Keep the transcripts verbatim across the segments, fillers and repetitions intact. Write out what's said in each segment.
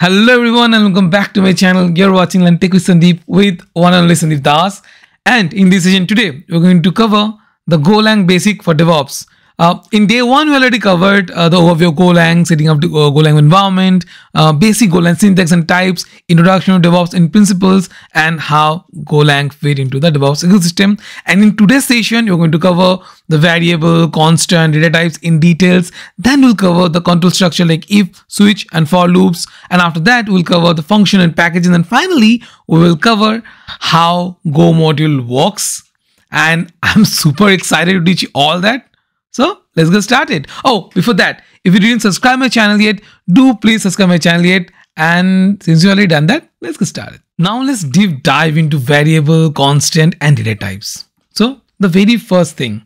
Hello everyone and welcome back to my channel. You're watching Learn Tech with Sandip with one and only Sandip Das. And in this session today, we're going to cover the GoLang basic for DevOps. Uh, in day one, we already covered uh, the overview of GoLang, setting up the uh, GoLang environment, uh, basic GoLang syntax and types, introduction to DevOps and principles, and how GoLang fit into the DevOps ecosystem. And in today's session, you're going to cover the variable, constant, data types in details. Then we'll cover the control structure like if, switch, and for loops. And after that, we'll cover the function and package. And then finally, we will cover how Go module works. And I'm super excited to teach you all that. So let's get started. Oh, before that, if you didn't subscribe my channel yet, do please subscribe my channel yet. And since you already done that, let's get started. Now let's deep dive into variable, constant, and data types. So the very first thing,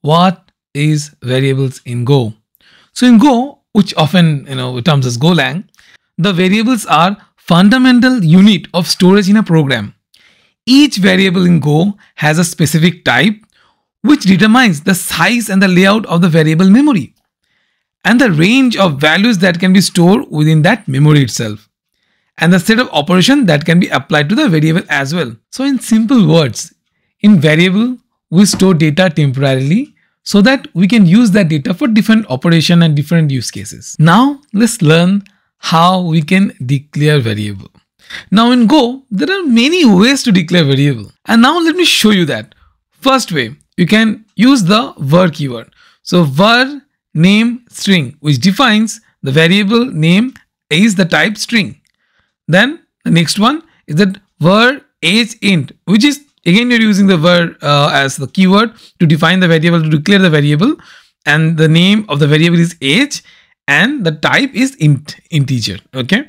what is variables in Go? So in Go, which often you know terms as GoLang, the variables are fundamental unit of storage in a program. Each variable in Go has a specific type, which determines the size and the layout of the variable memory and the range of values that can be stored within that memory itself and the set of operation that can be applied to the variable as well. So in simple words, in variable, we store data temporarily so that we can use that data for different operation and different use cases. Now let's learn how we can declare variable. Now in Go, there are many ways to declare variable. And now let me show you that. First way, you can use the var keyword. So var name string, which defines the variable name is the type string. Then the next one is that var age int, which is again you're using the var uh, as the keyword to define the variable, to declare the variable, and the name of the variable is age and the type is int, integer. Okay.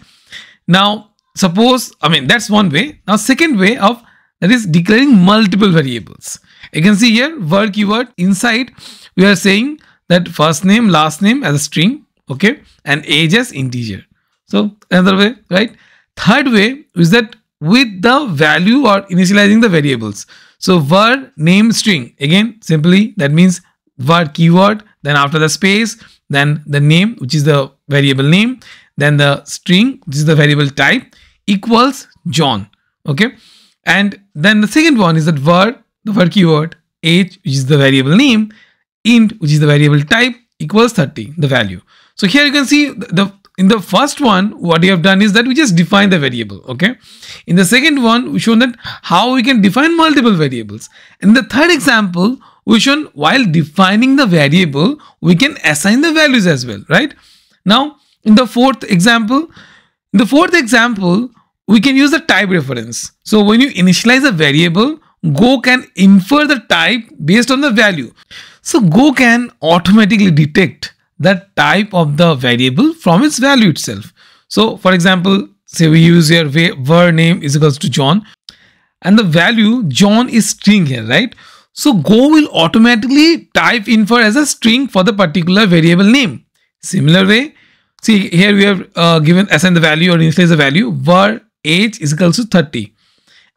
Now suppose, I mean, that's one way. Now second way of that is declaring multiple variables. You can see here var keyword inside we are saying that first name, last name as a string, okay, and age as integer. So another way, right? Third way is that with the value or initializing the variables. So var name string, again simply that means var keyword, then after the space, then the name which is the variable name, then the string which is the variable type equals John, okay. And then the second one is that var, the var keyword, age, which is the variable name, int, which is the variable type, equals thirty, the value. So here you can see the, the in the first one, what you have done is that we just define the variable, okay? In the second one, we've shown that how we can define multiple variables. In the third example, we've shown while defining the variable, we can assign the values as well, right? Now, in the fourth example, in the fourth example, we can use the type reference. So when you initialize a variable, Go can infer the type based on the value. So Go can automatically detect the type of the variable from its value itself. So for example, say we use here var name is equals to John and the value John is string here, right? So Go will automatically type infer as a string for the particular variable name. Similar way, see here we have uh, given assign the value or initialize the value var age is equals to thirty.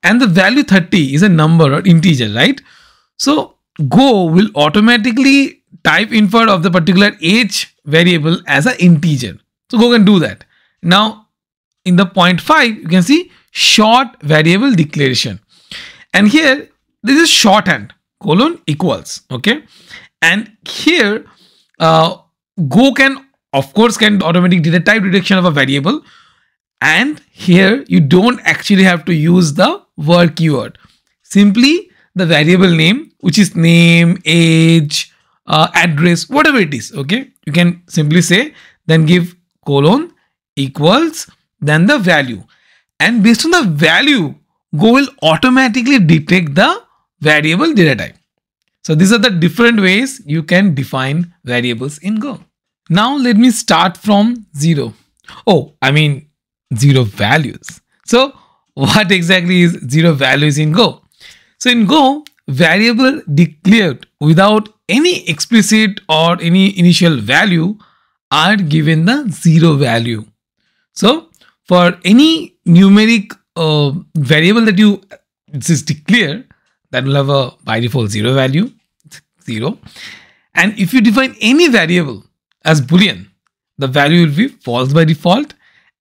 And the value thirty is a number or integer, right? So Go will automatically type infer of the particular age variable as an integer. So Go can do that. Now in the point five, you can see short variable declaration. And here this is shorthand colon equals, okay? And here uh, Go can of course can automatically data type detection of a variable. And here you don't actually have to use the var keyword. Simply the variable name, which is name, age, uh, address, whatever it is. Okay, you can simply say then give colon equals then the value, and based on the value, Go will automatically detect the variable data type. So these are the different ways you can define variables in Go. Now let me start from zero. Oh, I mean zero values. So what exactly is zero values in Go? So in Go, variable declared without any explicit or any initial value are given the zero value. So for any numeric uh, variable that you just declare, that will have a by default zero value, zero. And if you define any variable as boolean, the value will be false by default.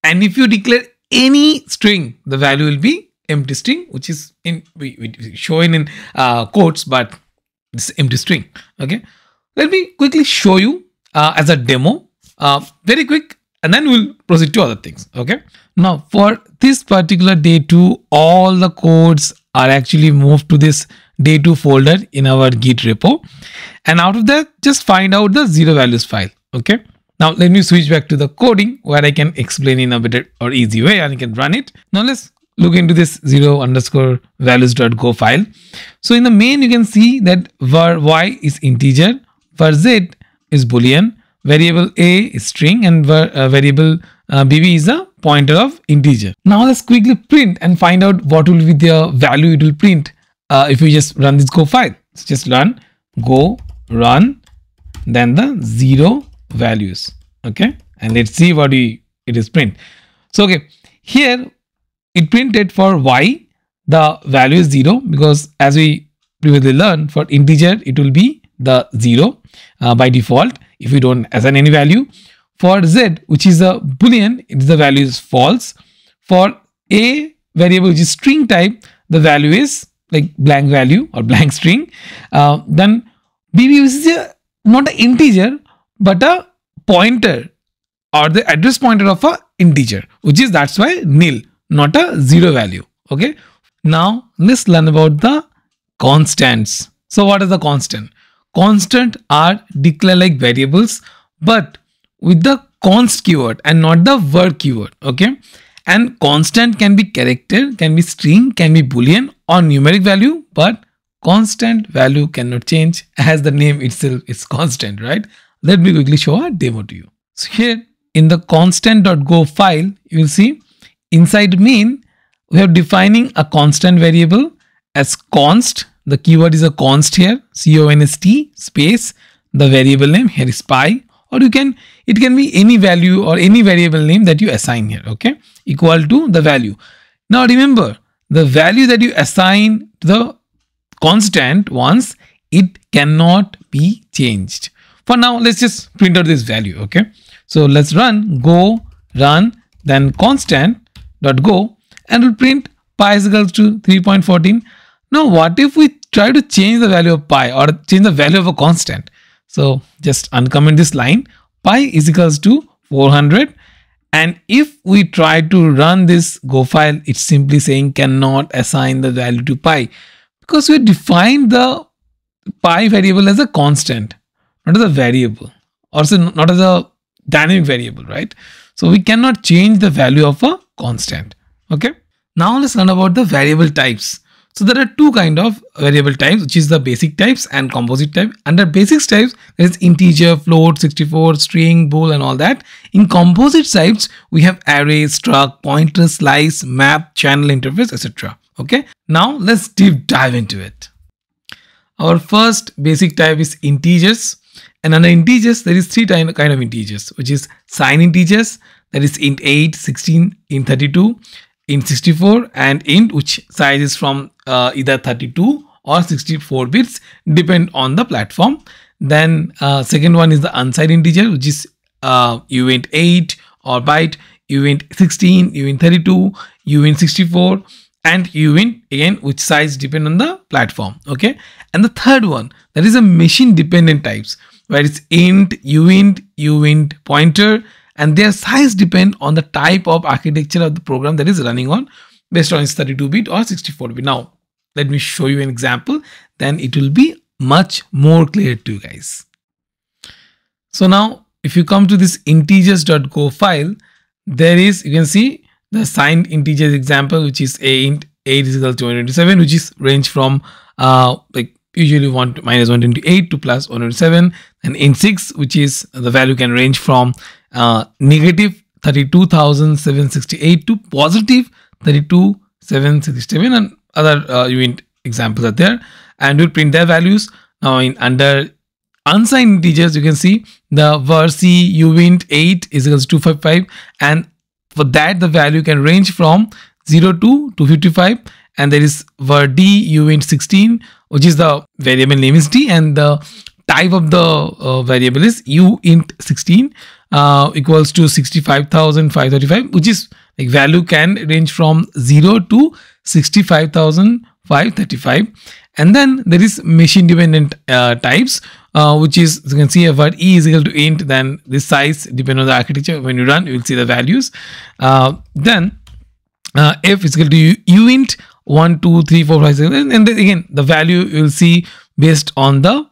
And if you declare any string, the value will be empty string, which is in we, we showing in uh, quotes, but it's empty string. Okay. Let me quickly show you uh, as a demo, uh, very quick, and then we'll proceed to other things. Okay. Now for this particular day two, all the codes are actually moved to this day two folder in our Git repo. And out of that, just find out the zero values file. Okay. Now let me switch back to the coding where I can explain in a better or easy way and I can run it. Now let's look into this zero underscore values dot go file. So in the main, you can see that var y is integer, var z is boolean, variable a is string, and var, uh, variable uh, bb is a pointer of integer. Now let's quickly print and find out what will be the value it will print uh, if we just run this go file. So just run go run then the zero values. Okay, and let's see what we it is print. So okay, here it printed for y the value is zero, because as we previously learned, for integer it will be the zero uh, by default if we don't assign any value. For z, which is a boolean, it is the value is false. For a variable which is string type, the value is like blank value or blank string. Uh, then bb is a, not an integer but a pointer or the address pointer of a integer, which is that's why nil, not a zero value. Okay, now let's learn about the constants. So what is the constant? Constant are declared like variables but with the const keyword and not the word keyword. Okay, and constant can be character, can be string, can be boolean or numeric value, but constant value cannot change as the name itself is constant, right? Let me quickly show a demo to you. So here in the constant.go file, you will see inside main, we are defining a constant variable as const. The keyword is a const here, C O N S T space, the variable name here is pi, or you can, it can be any value or any variable name that you assign here. Okay, equal to the value. Now remember, the value that you assign to the constant once, it cannot be changed. For now, let's just print out this value. Okay, so let's run go run then constant dot go and we'll print pi is equal to three point one four. Now what if we try to change the value of pi or change the value of a constant? So just uncomment this line, pi is equals to four hundred, and if we try to run this go file, it's simply saying cannot assign the value to pi because we defined the pi variable as a constant, not as a variable, also not as a dynamic variable, right? So we cannot change the value of a constant. Okay, now let's learn about the variable types. So there are two kind of variable types, which is the basic types and composite type. Under basic types, there is integer, float, sixty-four, string, bool and all that. In composite types, we have array, struct, pointer, slice, map, channel, interface, et cetera. Okay, now let's deep dive into it. Our first basic type is integers. And under integers, there is three kind of integers, which is sign integers, that is int eight, sixteen, int thirty-two, int sixty-four, and int, which size is from uh, either thirty-two or sixty-four bits, depend on the platform. Then uh, second one is the unsigned integer, which is uh, uint eight or byte, uint sixteen, uint thirty-two, uint sixty-four, and uint again, which size depend on the platform. Okay, and the third one, that is a machine dependent types, where it's int, uint, uint pointer, and their size depend on the type of architecture of the program that is running on, based on its thirty-two bit or sixty-four bit. Now let me show you an example, then it will be much more clear to you guys. So now if you come to this integers.go file, there is, you can see the signed integers example, which is a int eight is equal to one twenty-seven, which is range from uh like usually one to minus one twenty-eight to plus one twenty-seven, and int six, which is the value can range from uh, negative thirty-two thousand seven hundred sixty-eight to positive thirty-two thousand seven hundred sixty-seven, and other uh, uint examples are there, and we'll print their values. Now in under unsigned integers, you can see the var c uint eight is equals to two fifty-five, and for that the value can range from zero to two fifty-five, and there is var d uint sixteen, which is the variable name is d and the type of the uh, variable is uint sixteen, uh, equals to sixty-five thousand five hundred thirty-five, which is like value can range from zero to sixty-five thousand five hundred thirty-five. And then there is machine dependent uh, types, uh, which is, you can see if E is equal to int, then the size depending on the architecture. When you run, you will see the values. Uh, then uh, F is equal to uint one, two, three, four, five, six, and then again the value you will see based on the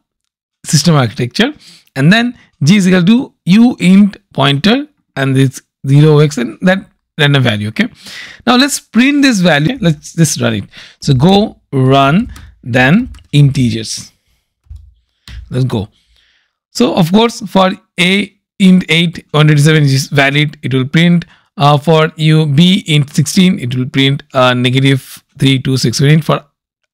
system architecture. And then G is equal to uint pointer, and it's zero x, and that random value. Okay, now let's print this value. Let's just run it. So go run then integers. Let's go. So of course for a int eight, one hundred eighty-seven is valid, it will print. Uh, for you b int sixteen, it will print uh, negative three two six. For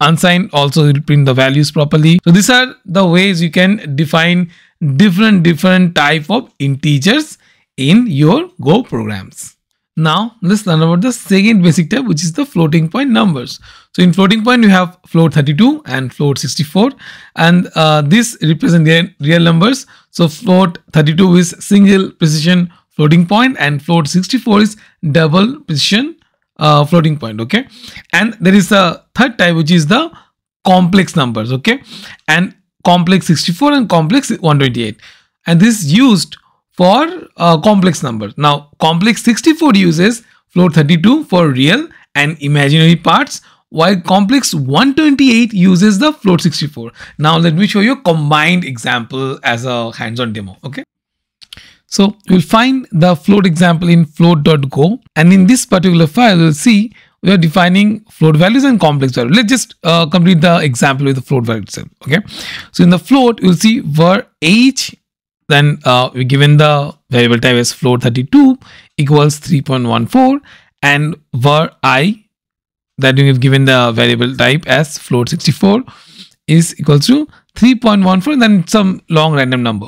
unsigned also, it will print the values properly. So these are the ways you can define different different type of integers in your Go programs. Now let's learn about the second basic type, which is the floating point numbers. So in floating point, you have float thirty-two and float sixty-four, and uh, this represent their real numbers. So float thirty-two is single precision floating point, and float sixty-four is double precision uh, floating point. Okay, and there is a third type, which is the complex numbers. Okay, and complex sixty-four and complex one twenty-eight, and this is used for uh, complex numbers. Now complex sixty-four uses float thirty-two for real and imaginary parts, while complex one twenty-eight uses the float sixty-four. Now let me show you a combined example as a hands-on demo. Okay, so you'll find the float example in float dot go, and in this particular file you'll see we are defining float values and complex values. Let's just uh, complete the example with the float value itself. Okay, so in the float you'll see var age, then uh, we're given the variable type as float thirty-two equals three point one four, and var I, that we have given the variable type as float sixty-four is equals to three point one four, and then some long random number.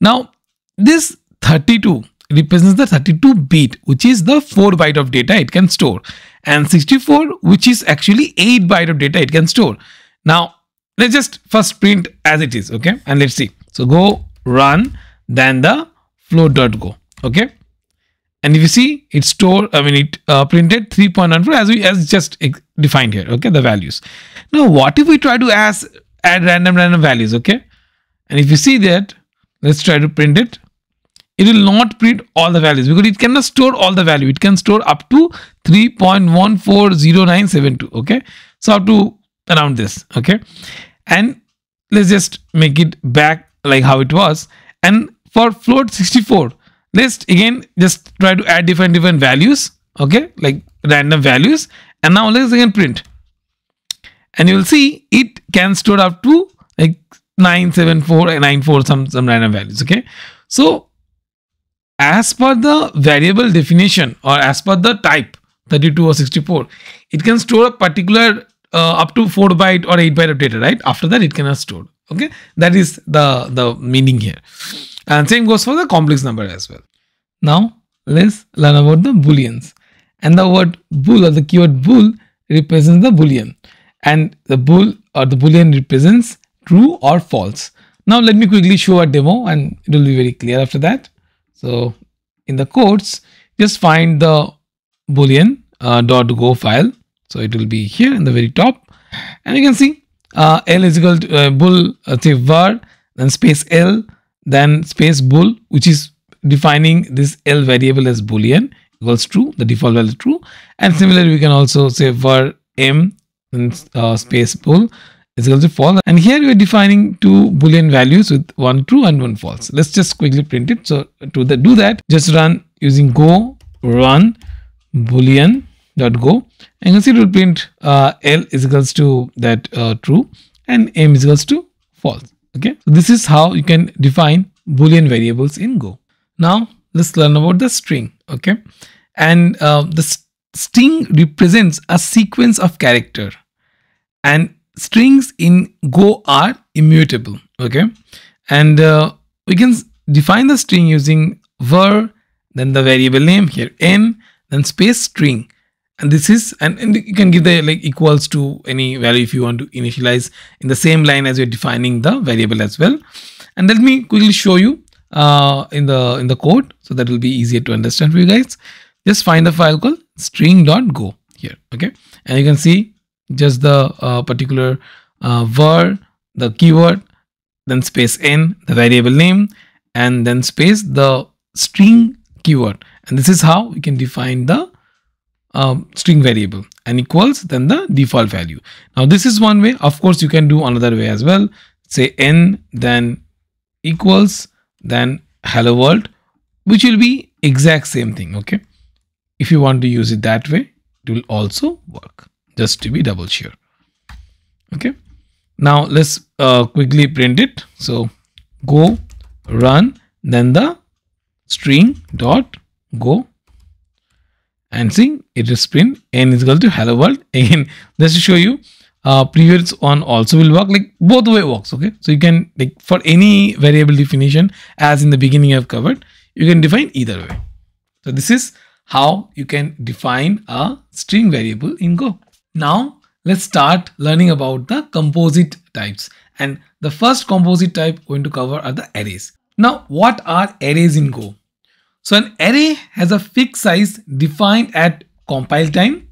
Now this thirty-two represents the thirty-two bit, which is the four byte of data it can store, and sixty-four, which is actually eight byte of data it can store. Now let's just first print as it is. Okay, and let's see. So go run then the float dot go. Okay, and if you see, it store i mean it uh, printed three point one four as we as just defined here. Okay, the values. Now what if we try to as add random random values? Okay, and if you see that, let's try to print it. It will not print all the values because it cannot store all the value. It can store up to three point one four zero nine seven two. Okay, so up to around this. Okay, and let's just make it back like how it was. And for float sixty-four, let's again just try to add different different values. Okay, like random values. And now let's again print, and you will see it can store up to like nine seven four and nine four, some some random values. Okay, so as per the variable definition or as per the type thirty-two or sixty-four, it can store a particular uh, up to four byte or eight byte of data, right? After that it cannot store. Okay, that is the the meaning here, and same goes for the complex number as well. Now let's learn about the booleans, and the word bool or the keyword bool represents the boolean, and the bool or the boolean represents true or false. Now let me quickly show a demo, and it will be very clear after that. So in the codes, just find the boolean uh, dot go file. So it will be here in the very top, and you can see uh, L is equal to uh, bool, uh, say var, then space L, then space bool, which is defining this L variable as boolean equals true, the default value true. And similarly, we can also say var m and uh, space bool is equal to false, and here we are defining two boolean values with one true and one false. Let's just quickly print it. So to the, do that, just run using go run boolean dot go, and you can see it will print uh, L is equals to that uh, true and M is equals to false. Okay, so this is how you can define boolean variables in Go. Now let's learn about the string. Okay, and uh, the st string represents a sequence of character, and strings in Go are immutable. Okay, and uh, we can define the string using var, then the variable name here n, then space string, and this is and, and you can give the like equals to any value if you want to initialize in the same line as you're defining the variable as well. And let me quickly show you uh, in the in the code, so that will be easier to understand for you guys. Just find the file called string dot go here, okay? And you can see just the uh, particular uh, word, the keyword, then space n, the variable name, and then space the string keyword. And this is how we can define the um, string variable, and equals then the default value. Now this is one way. Of course, you can do another way as well. Say n, then equals, then hello world, which will be exact same thing, okay? If you want to use it that way, it will also work, just to be double sure, okay? Now let's uh, quickly print it. So go run, then the string dot go, and see it is print n is equal to hello world. Again, just to show you, uh, previous one also will work, like both way works, okay? So you can, like for any variable definition, as in the beginning I've covered, you can define either way. So this is how you can define a string variable in Go. Now let's start learning about the composite types, and the first composite type we're going to cover are the arrays. Now what are arrays in Go? So an array has a fixed size defined at compile time.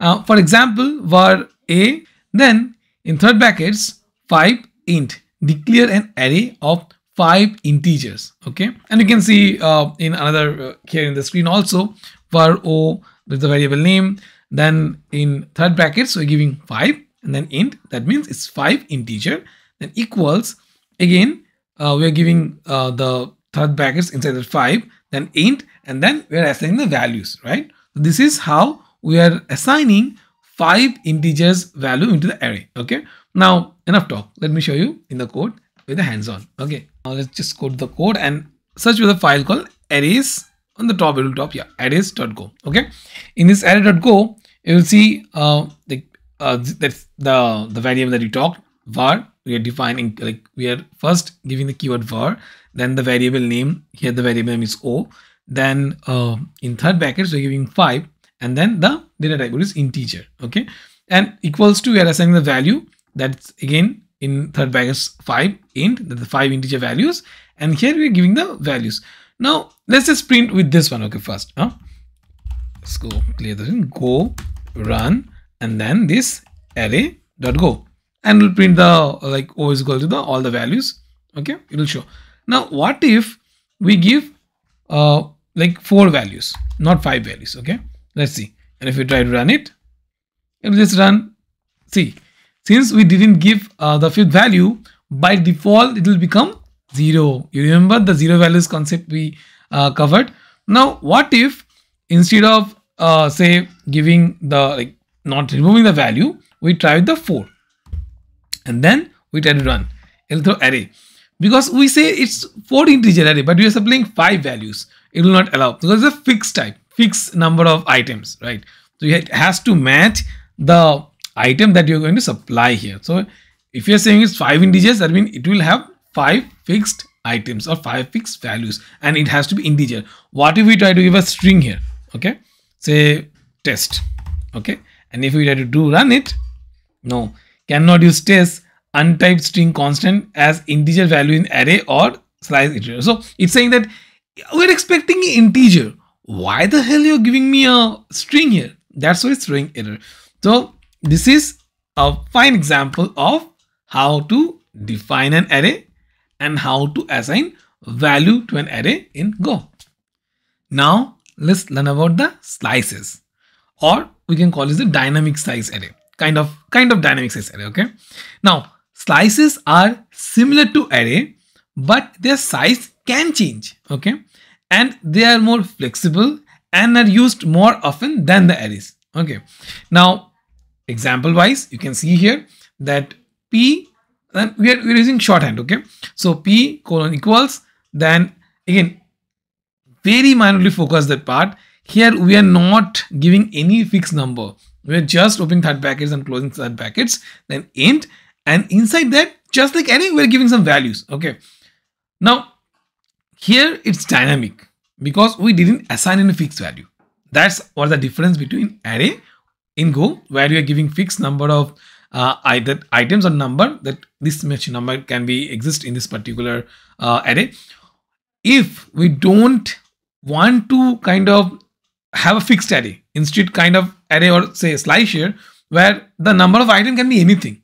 Uh, for example, var a, then in third brackets five int, declare an array of five integers, okay? And you can see uh, in another uh, here in the screen also, var o, there's the variable name, then in third brackets we're giving five, and then int, that means it's five integer, then equals, again uh, we're giving uh, the third brackets inside the five, then int, and then we're assigning the values, right? So this is how we are assigning five integers value into the array, okay? Now enough talk, let me show you in the code with the hands-on, okay? Now let's just go to the code and search with a file called arrays. On the top, it will top, yeah, arrays dot go, okay? In this array dot go, you will see uh, the, uh, that's the, the variable that you talked, var, we are defining, like we are first giving the keyword var, then the variable name, here the variable name is O, then uh, in third brackets we're giving five, and then the data type is integer, okay? And equals to, we are assigning the value, that's again in third brackets five int, that's the five integer values, and here we're giving the values. Now let's just print with this one, okay? First, huh? Let's go clear this in, go run, and then this array dot go, and we'll print the like O is equal to the all the values, okay? It will show. Now what if we give uh, like four values, not five values, okay? Let's see. And if we try to run it, it will just run. See, since we didn't give uh, the fifth value, by default it will become zero. You remember the zero values concept we uh, covered. Now what if instead of uh, say giving the, like not removing the value, we try the four, and then we try to run, it will throw array, because we say it's four integer array, but we are supplying five values. It will not allow, because it's a fixed type, fixed number of items, right? So it has to match the item that you're going to supply here. So if you're saying it's five integers, that means it will have five fixed items or five fixed values, and it has to be integer. What if we try to give a string here, okay? Say test, okay? And if we try to do run it, no, cannot use test untyped string constant as integer value in array or slice iterator. So it's saying that we're expecting integer. Why the hell you're giving me a string here? That's why it's throwing error. So this is a fine example of how to define an array and how to assign value to an array in Go. Now let's learn about the slices, or we can call this the dynamic size array, kind of kind of dynamic size array, okay? Now slices are similar to array, but their size can change, okay? And they are more flexible and are used more often than the arrays, okay? Now example wise, you can see here that p, then we are we're using shorthand, okay? So p colon equals, then again very minutely focus that part. Here we are not giving any fixed number. We're just opening third brackets and closing third brackets, then int, and inside that, just like array, we're giving some values, okay? Now here it's dynamic because we didn't assign any fixed value. That's what the difference between array in Go, where you are giving fixed number of uh, either items or number, that this much number can be exist in this particular uh, array. if we don't want to kind of have a fixed array, instead kind of array or say slice here, where the number of items can be anything,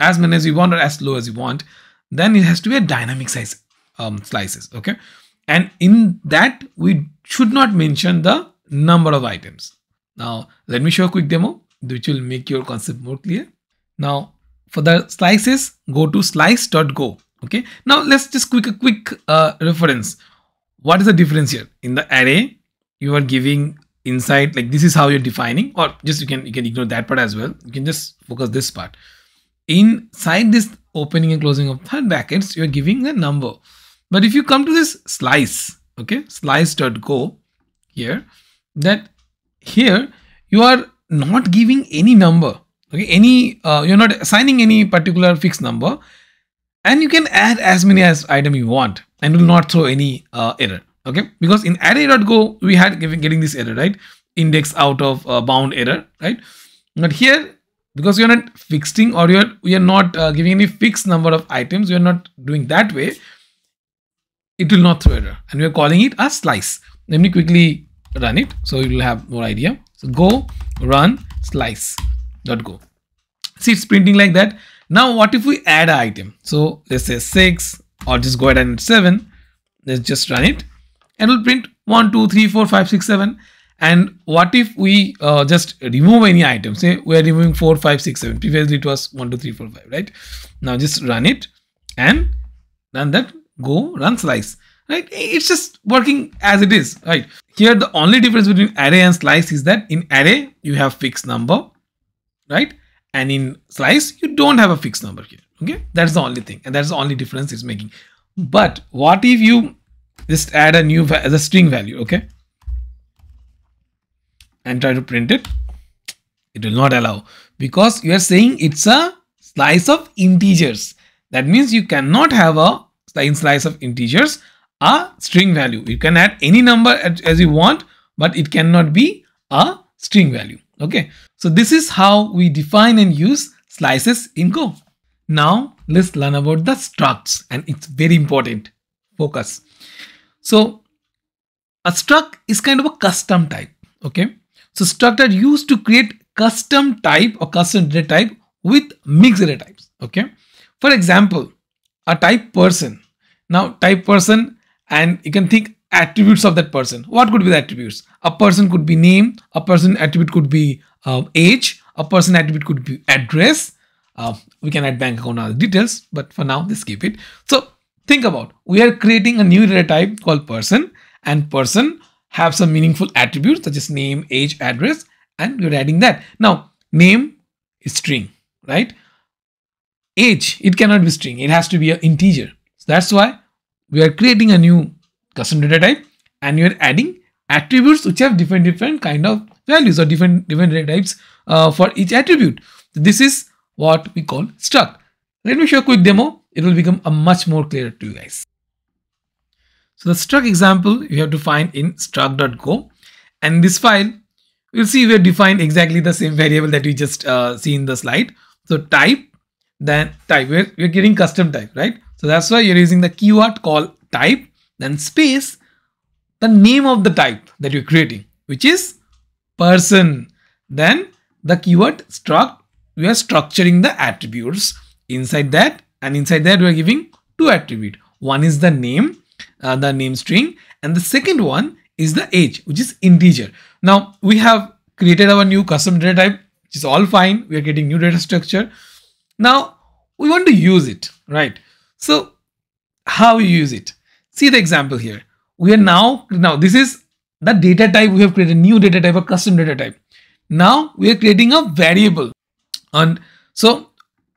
as many as you want or as low as you want, then it has to be a dynamic size um, slices. Okay. And in that, we should not mention the number of items. Now, let me show a quick demo, which will make your concept more clear. Now, for the slices, go to slice dot go. Okay. Now, let's just quick a quick uh, reference. What is the difference here? In the array, you are giving inside, like this is how you're defining, or just you can you can ignore that part as well. You can just focus this part. Inside this opening and closing of third brackets, you're giving a number. But if you come to this slice, okay, slice dot go here, that here you are not giving any number, okay, any uh, you're not assigning any particular fixed number, and you can add as many as item you want and will not throw any uh, error, okay, because in array dot go we had given getting this error, right, index out of uh, bound error, right? But here, because you're not fixing or you're you're not uh, giving any fixed number of items, you're not doing that way, it will not throw error, and we're calling it a slice. Let me quickly run it so you will have more idea. So go run slice dot go. See, it's printing like that. Now what if we add an item? So let's say six, or just go ahead and seven. Let's just run it and it'll print one, two, three, four, five, six, seven. And what if we uh, just remove any item? Say we're removing four, five, six, seven. Previously it was one, two, three, four, five, right? Now just run it and run that go run slice, right? It's just working as it is, right? Here the only difference between array and slice is that in array you have fixed number, right? And in slice you don't have a fixed number here, okay? That's the only thing, and that's the only difference it's making. But what if you just add a new as a string value, okay, and try to print it? It will not allow, because you are saying it's a slice of integers. That means you cannot have a in slice of integers a string value. You can add any number as you want, but it cannot be a string value. Okay, so this is how we define and use slices in Go. Now let's learn about the structs, and it's very important. Focus. So a struct is kind of a custom type. Okay, so structs are used to create custom type or custom data type with mixed data types. Okay, for example, a type person. Now type person, and you can think attributes of that person. What could be the attributes? A person could be name, a person attribute could be uh, age, a person attribute could be address. Uh, we can add bank account and other details, but for now let's keep it. So think about, we are creating a new data type called person, and person have some meaningful attributes such as name, age, address, and we're adding that. Now name is string, right? Age, it cannot be string, it has to be an integer. So that's why we are creating a new custom data type, and you are adding attributes which have different different kind of values or different different data types uh, for each attribute. So this is what we call struct. Let me show a quick demo, it will become a much more clearer to you guys. So the struct example you have to find in struct dot go, and in this file you'll see we have defined exactly the same variable that we just uh, see in the slide. So type, then type, we're, we're getting custom type, right? So that's why you're using the keyword call type, then space, the name of the type that you're creating, which is person, then the keyword struct. We are structuring the attributes inside that, and inside that we're giving two attributes. One is the name, uh, the name string, and the second one is the age, which is integer. Now we have created our new custom data type, which is all fine. We are getting new data structure. Now we want to use it, right? So how you use it? See the example here. We are now, now this is the data type. We have created a new data type, a custom data type. Now we are creating a variable, and so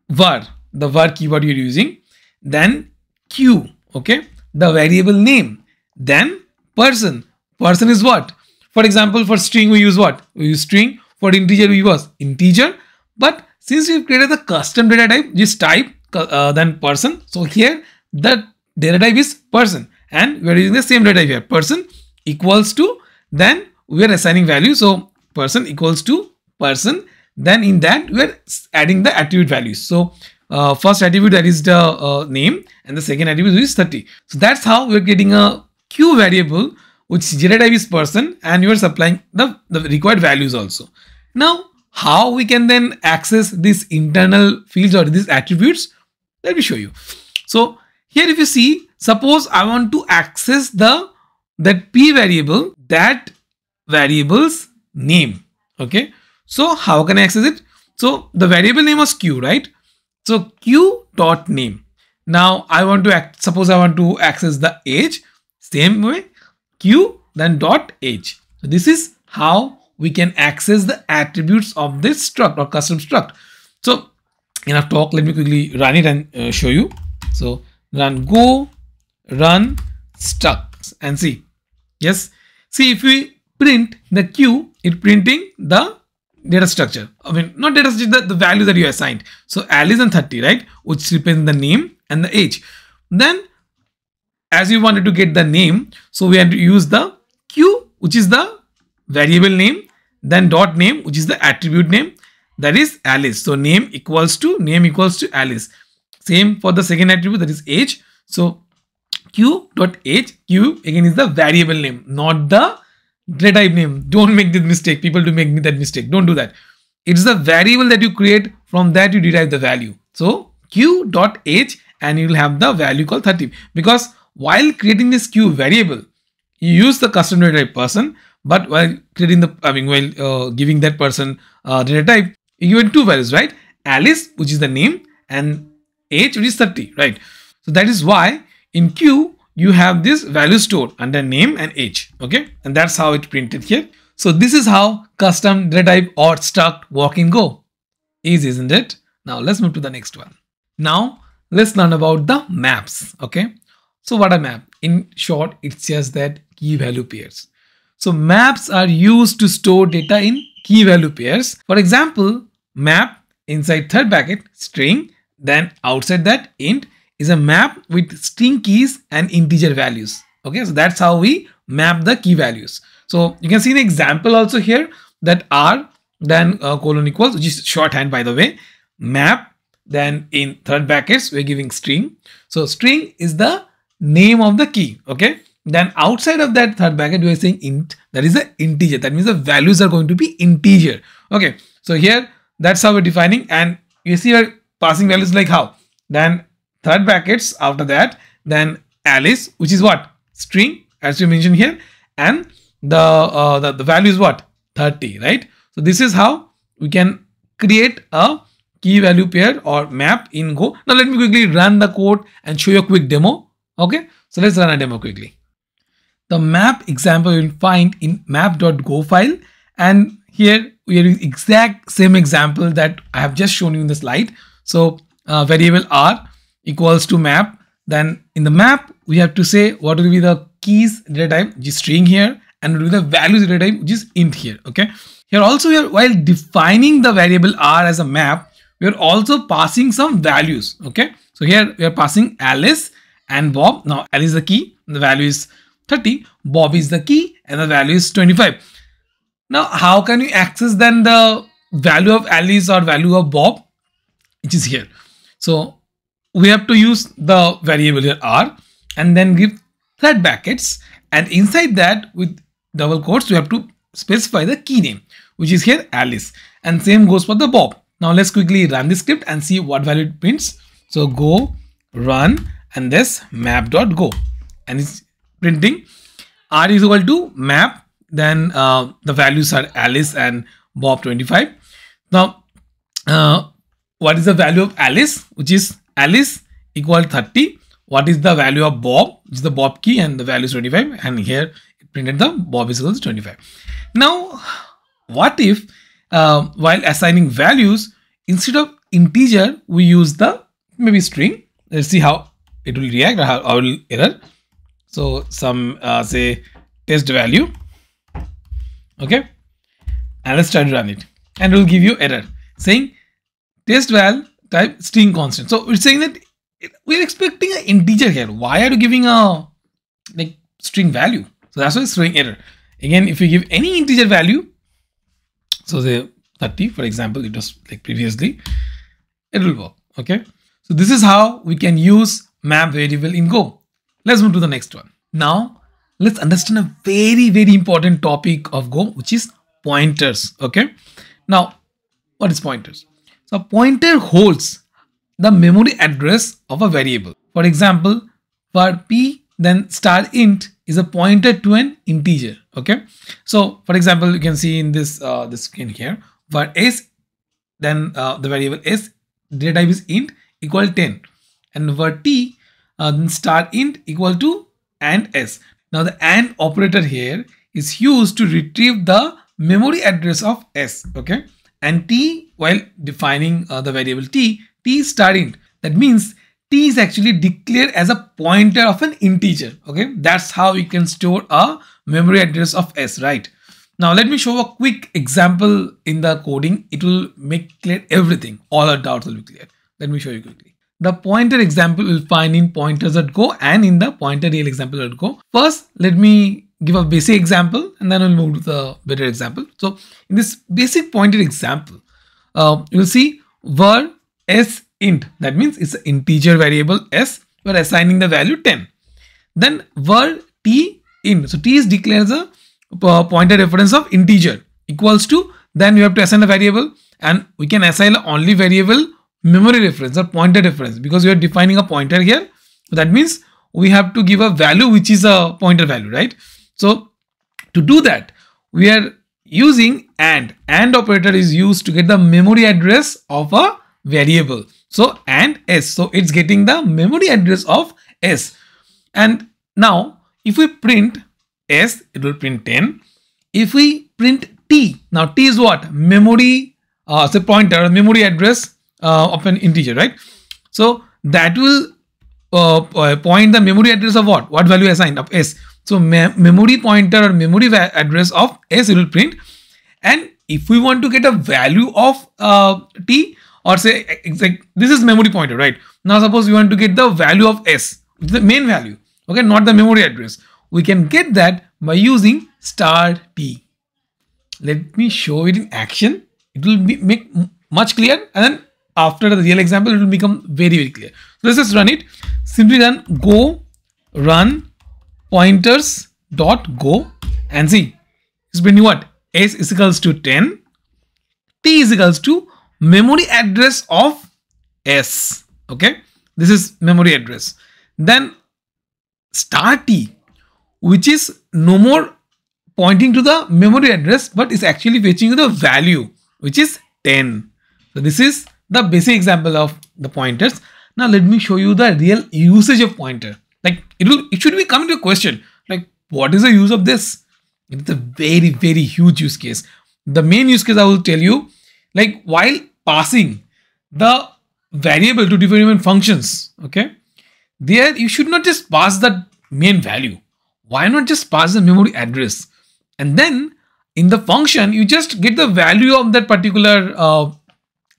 var, the var keyword you're using, then q, okay, the variable name, then person. Person is what? For example, for string we use what? We use string. For integer we use integer. But since we've created the custom data type, just type, uh, then person. So here the data type is person, and we're using the same data type here. Person equals to, then we're assigning value. So person equals to person. Then in that we're adding the attribute values. So uh, first attribute, that is the uh, name, and the second attribute is thirty. So that's how we're getting a Q variable, which data type is person, and you are supplying the, the required values also. Now, how we can then access these internal fields or these attributes? Let me show you. So here, if you see, suppose I want to access the that P variable, that variable's name. Okay. So how can I access it? So the variable name was Q, right? So Q dot name. Now I want to act, suppose I want to access the age, same way, Q then dot age. So this is how we can access the attributes of this struct or custom struct. So in our talk, let me quickly run it and uh, show you. So run go run structs and see. Yes. See, if we print the Q, it's printing the data structure. I mean, not data structure, the, the value that you assigned. So Alice and thirty, right? Which represents the name and the age. Then as you wanted to get the name, so we had to use the Q, which is the variable name, then dot name, which is the attribute name, that is Alice. So name equals to name equals to Alice. Same for the second attribute, that is age. So Q dot age, Q again is the variable name, not the data type name. Don't make this mistake. People do make that mistake. Don't do that. It's the variable that you create, from that you derive the value. So Q dot age, and you will have the value called thirty, because while creating this Q variable, you use the custom data type person, but while creating the, I mean, while uh, giving that person uh, data type, you give two values, right? Alice, which is the name, and age, which is thirty, right? So that is why in Q, you have this value stored under name and age, okay? And that's how it printed here. So this is how custom data type or struct work in Go. Easy, isn't it? Now let's move to the next one. Now let's learn about the maps, okay? So what a map? In short, it's just that key value pairs. So maps are used to store data in key value pairs. For example, map inside third bracket string, then outside that int, is a map with string keys and integer values. Okay, so that's how we map the key values. So you can see an example also here, that r then uh, colon equals, which is shorthand by the way, map, then in third brackets we're giving string. So string is the name of the key, okay? Then outside of that third bracket we are saying int, that is an integer, that means the values are going to be integer. Okay, so here that's how we're defining, and you see we're passing values like how, then third brackets after that, then Alice, which is what? String, as we mentioned here, and the, uh, the, the value is what? thirty, right? So this is how we can create a key value pair or map in Go. Now let me quickly run the code and show you a quick demo, okay? So let's run a demo quickly. The map example you will find in map dot go file, and here we are using exact same example that I have just shown you in the slide. So uh, variable R equals to map, then in the map we have to say what will be the keys data type, which is string here, and what will be the values data type, which is int here. Okay, here also we are, while defining the variable R as a map, we are also passing some values. Okay, so here we are passing Alice and Bob. Now Alice is the key and the value is thirty, Bob is the key and the value is twenty-five. Now how can you access then the value of Alice or value of Bob, which is here? So we have to use the variable here R and then give third brackets, and inside that with double quotes we have to specify the key name, which is here Alice, and same goes for the Bob. Now let's quickly run this script and see what value it prints. So go run and this map dot go, and it's printing R is equal to map, then uh, the values are Alice and Bob twenty-five. Now uh, what is the value of Alice, which is Alice equal thirty. What is the value of Bob? It's the Bob key and the value is twenty-five. And here it printed the Bob is equal to twenty-five. Now, what if uh, while assigning values, instead of integer, we use the maybe string? Let's see how it will react or how, how it will error. So some uh, say test value. Okay. And let's try to run it. And it will give you error saying test val type string constant. So we're saying that we're expecting an integer here. Why are you giving a like string value? So that's why it's throwing error. Again, if you give any integer value, so say thirty, for example, it was like previously, it will work. Okay. So this is how we can use map variable in Go. Let's move to the next one. Now let's understand a very, very important topic of Go, which is pointers. Okay. Now, what is pointers? So a pointer holds the memory address of a variable. For example, for p, then star int is a pointer to an integer. Okay. So for example, you can see in this uh, this screen here, for s, then uh, the variable s, data type is int equal ten, and for t, uh, then star int equal to and s. Now the and operator here is used to retrieve the memory address of s. Okay, and t, while defining uh, the variable t, t star int. That means t is actually declared as a pointer of an integer. Okay, that's how you can store a memory address of s, right? Now let me show a quick example in the coding. It will make clear everything. All our doubts will be clear. Let me show you quickly. The pointer example will find in pointers dot go and in the pointer real example dot go. First, let me give a basic example and then we'll move to the better example. So in this basic pointer example, uh, you'll see var s int. That means it's an integer variable s. We're assigning the value ten. Then var t int. So t is declared as a pointer reference of integer equals to, then we have to assign a variable, and we can assign only variable memory reference or pointer reference because we are defining a pointer here. So that means we have to give a value which is a pointer value, right? So to do that, we are using and. And operator is used to get the memory address of a variable. So and s, so it's getting the memory address of s. And now if we print s, it will print ten. If we print t, now t is what? Memory, uh, so pointer, memory address uh, of an integer, right? So that will uh, point the memory address of what? What value assigned of s. So me memory pointer or memory address of s it will print. And if we want to get a value of uh, t, or say exact, this is memory pointer, right? Now suppose we want to get the value of s, the main value, okay, not the memory address. We can get that by using star t. Let me show it in action. It will be make much clear, and then after the real example, it will become very, very clear. So let's just run it. Simply run go run pointers dot go and see. It's been what? S is equals to ten. T is equals to memory address of s. Okay. This is memory address. Then star t, which is no more pointing to the memory address, but is actually fetching the value, which is ten. So this is the basic example of the pointers. Now let me show you the real usage of pointer. Like it will, it should be coming to a question, like what is the use of this? It's a very, very huge use case. The main use case I will tell you, like while passing the variable to different functions, okay, there you should not just pass the main value. Why not just pass the memory address? And then in the function, you just get the value of that particular uh,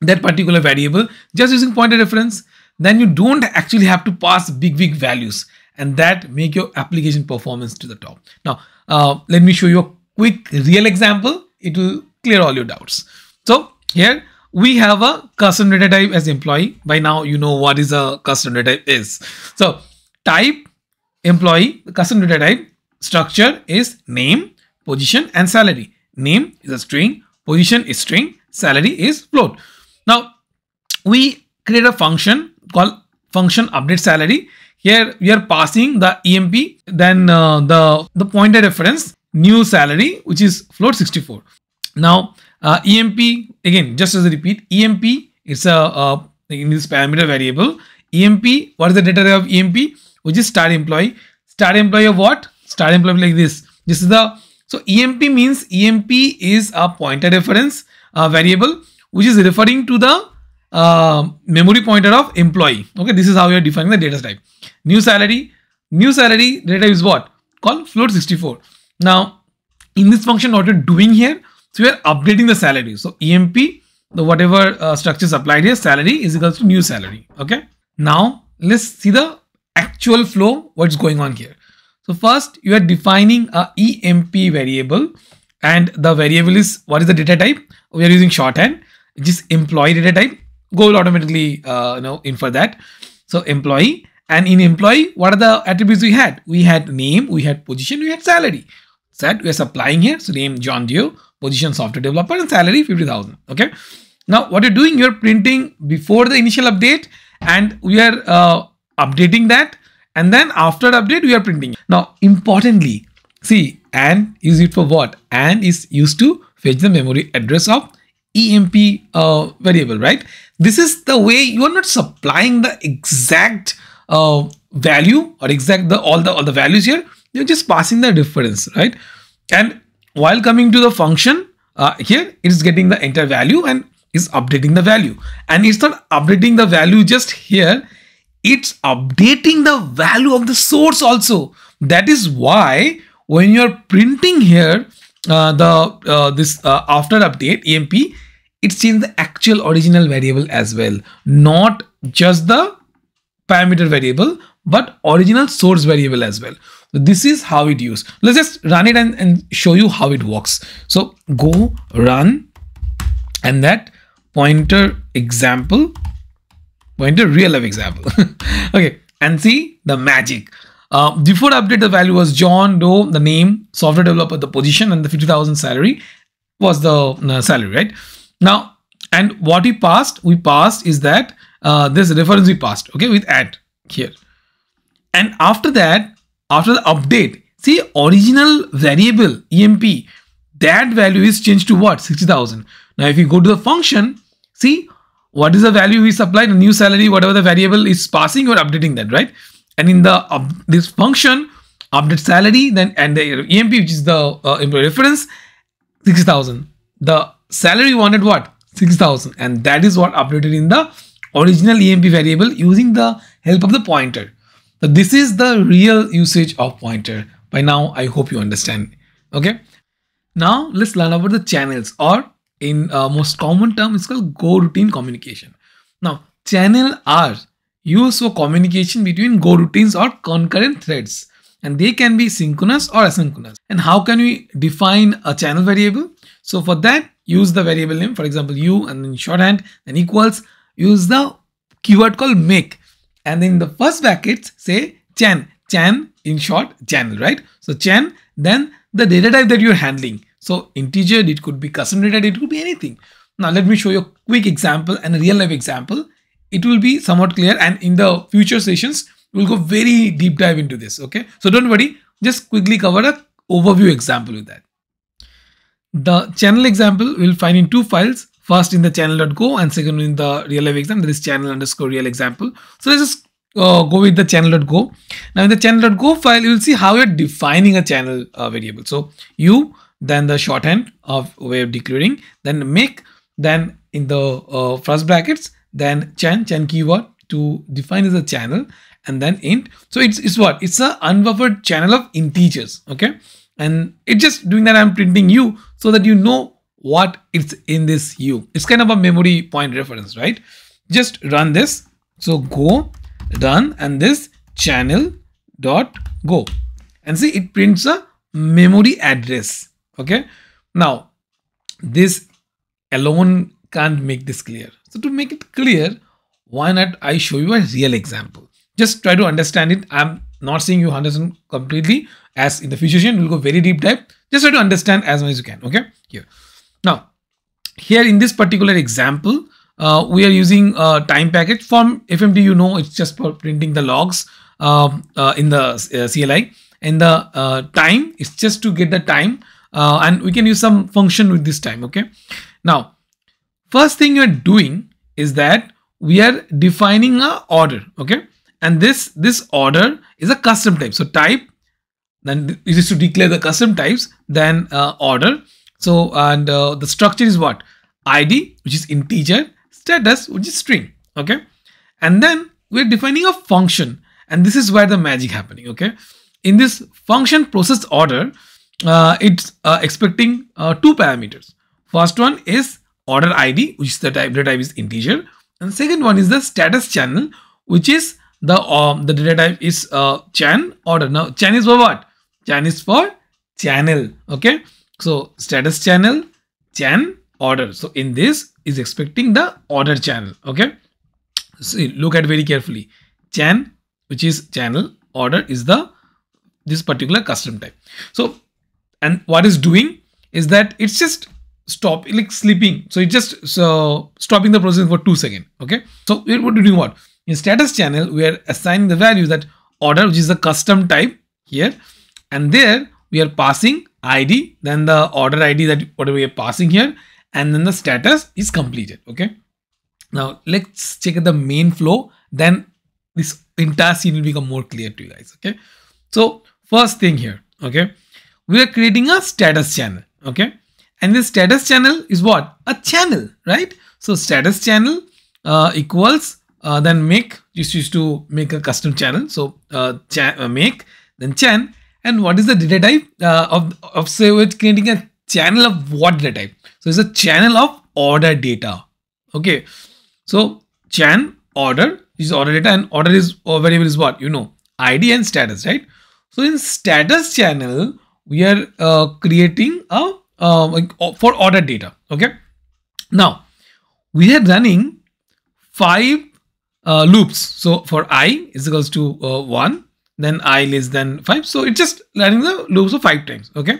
that particular variable just using pointer reference. Then you don't actually have to pass big, big values, and that make your application performance to the top. Now, uh, let me show you a quick real example. It will clear all your doubts. So here we have a custom data type as employee. By now, you know what is a custom data type is. So type employee, the custom data type structure is name, position, and salary. Name is a string, position is string, salary is float. Now we create a function called function update salary. Here we are passing the E M P, then uh, the the pointer reference new salary, which is float sixty-four. Now uh, E M P again, just as a repeat, E M P it's a uh, in this parameter variable. E M P, what is the data type of E M P? Which is star employee. Star employee of what? Star employee like this. This is the, so E M P means E M P is a pointer reference uh, variable, which is referring to the uh, memory pointer of employee. Okay, this is how we are defining the data type. New salary, new salary data type is what? Called float sixty-four. Now, in this function, what we're doing here, so we are updating the salary. So E M P, the whatever uh, structure is applied here, salary is equals to new salary. Okay. Now let's see the actual flow, what's going on here. So first you are defining a E M P variable, and the variable is, what is the data type? We are using shorthand, just employee data type. Go will automatically uh, you know, infer that. So employee, And in employee, what are the attributes we had? We had name, we had position, we had salary. That we are supplying here. So name John Dio, position software developer, and salary fifty thousand. Okay. Now what you're doing, you're printing before the initial update, and we are uh, updating that. And then after update, we are printing. Now, importantly, see, and is it for what? And is used to fetch the memory address of E M P uh, variable, right? This is the way you are not supplying the exact uh, value or exact the all the all the values here. You're just passing the difference, right? And while coming to the function uh, here, it is getting the entire value and is updating the value. And it's not updating the value just here. It's updating the value of the source also. That is why when you're printing here, uh, the uh, this uh, after update E M P, it's in the actual original variable as well, not just the parameter variable, but original source variable as well. So this is how it used. Let's just run it and, and show you how it works. So go run, and that pointer example, pointer real life example. Okay, and see the magic. Uh, before update, the value was John Doe, the name, software developer, the position, and the fifty thousand salary was the uh, salary, right? Now, and what we passed, we passed is that uh, this reference we passed, okay, with add here. And after that, after the update, see original variable E M P, that value is changed to what? sixty thousand. Now, if you go to the function, see what is the value we supplied, the new salary, whatever the variable is passing, or updating that, right? And in the uh, this function, update salary, then and the E M P, which is the uh, employee reference, six thousand. The salary wanted what? six thousand. And that is what updated in the original E M P variable using the help of the pointer. So this is the real usage of pointer. By now, I hope you understand. Okay. Now let's learn about the channels, or in uh, most common term, it's called Go routine communication. Now, channel are used for communication between Go routines or concurrent threads, and they can be synchronous or asynchronous. And how can we define a channel variable? So for that, use the variable name, for example, u, and then shorthand, then equals, use the keyword called make, and then in the first brackets say chan, chan in short channel, right? So chan, then the data type that you're handling. So integer, it could be custom data, it could be anything. Now let me show you a quick example and a real life example. It will be somewhat clear, and in the future sessions, we'll go very deep dive into this, okay? So don't worry, just quickly cover an overview example with that. The channel example we'll find in two files, first in the channel dot go and second in the real life example, that is channel underscore real example. So let's just uh, go with the channel dot go. Now in the channel dot go file, you'll see how you're defining a channel uh, variable. So you, then the shorthand of way of declaring, then make, then in the uh, first brackets, then chan, chan keyword to define as a channel, and then int. So it's, it's what? It's a unbuffered channel of integers, okay? And it's just doing that I'm printing u so that you know what it's in this u. It's kind of a memory point reference, right? Just run this. So go run and this channel dot go. And see, it prints a memory address, okay? Now, this alone can't make this clear. So to make it clear, why not I show you a real example? Just try to understand it. I'm not saying you understand completely, as in the future session, we'll go very deep dive. Just try to understand as much as you can, okay? Here. Now, here in this particular example, uh, we are using a time package from F M D, you know, it's just for printing the logs uh, uh, in the uh, C L I. And the uh, time, it's just to get the time uh, and we can use some function with this time, okay? Now, first thing you're doing is that we are defining a order, okay? And this, this order is a custom type. So type, then it is to declare the custom types, then uh, order. So, and uh, the structure is what? I D, which is integer, status, which is string, okay? And then we're defining a function, and this is where the magic happening, okay? In this function process order, uh, it's uh, expecting uh, two parameters. First one is order I D, which is the type, the type is integer, and second one is the status channel, which is the um, the data type is uh, chan order. Now chan is for what? Chan is for channel. Okay, so status channel, chan order. So in this is expecting the order channel. Okay, so look at very carefully. Chan which is channel. Order is the this particular custom type. So, and what is doing is that it's just stop like sleeping. So it's just so stopping the process for two seconds. Okay. So it would do what? In status channel, we are assigning the value that order, which is the custom type here, and there we are passing I D, then the order I D that whatever we are passing here, and then the status is completed. Okay. Now let's check the main flow. Then this entire scene will become more clear to you guys. Okay. So first thing here. Okay. We are creating a status channel. Okay. And this status channel is what? A channel, right? So status channel uh, equals uh, then make, just used to make a custom channel. So uh, cha uh, make, then chan. And what is the data type uh, of, of say we're creating a channel of what data type? So it's a channel of order data. Okay. So chan order is order data, and order is or variable is what? You know, I D and status, right? So in status channel, we are uh, creating a Uh, for order data. Okay. Now we are running five uh, loops. So for I is equals to uh, one, then I less than five. So it's just running the loops of five times. Okay.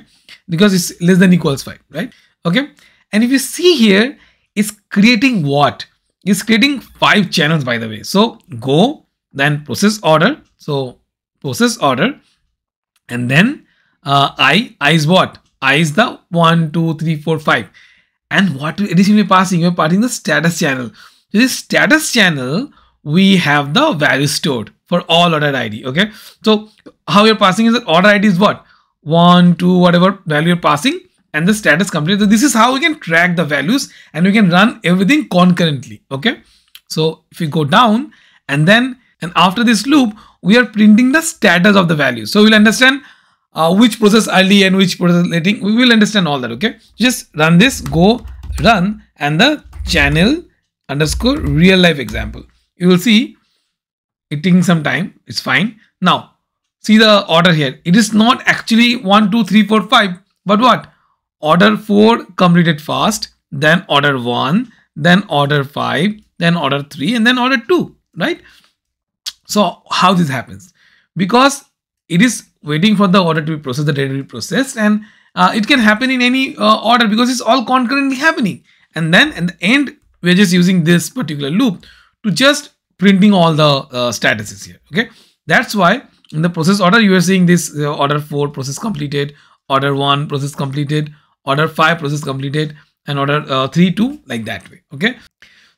Because it's less than equals five, right? Okay. And if you see here, it's creating what? It's creating five channels, by the way. So go, then process order. So process order, and then uh, I, I is what? I is the one, two, three, four, five. And what additionally passing? You're passing the status channel. So this status channel, we have the value stored for all order I D. Okay. So how you're passing is that order I D is what? one, two, whatever value you're passing, and the status complete. So this is how we can track the values, and we can run everything concurrently. Okay. So if we go down, and then and after this loop, we are printing the status of the value. So we'll understand Uh, which process early and which process lating. We will understand all that. Okay, just run this, go run, and the channel underscore real life example. You will see it taking some time. It's fine. Now see the order here. It is not actually one, two, three, four, five, but what? Order four completed fast, then order one, then order five, then order three, and then order two, right? So how this happens? Because it is waiting for the order to be processed, the data to be processed, and uh, it can happen in any uh, order because it's all concurrently happening. And then at the end, we're just using this particular loop to just printing all the uh, statuses here. Okay, that's why in the process order, you are seeing this uh, order four process completed, order one process completed, order five process completed, and order uh, three, two, like that way. Okay.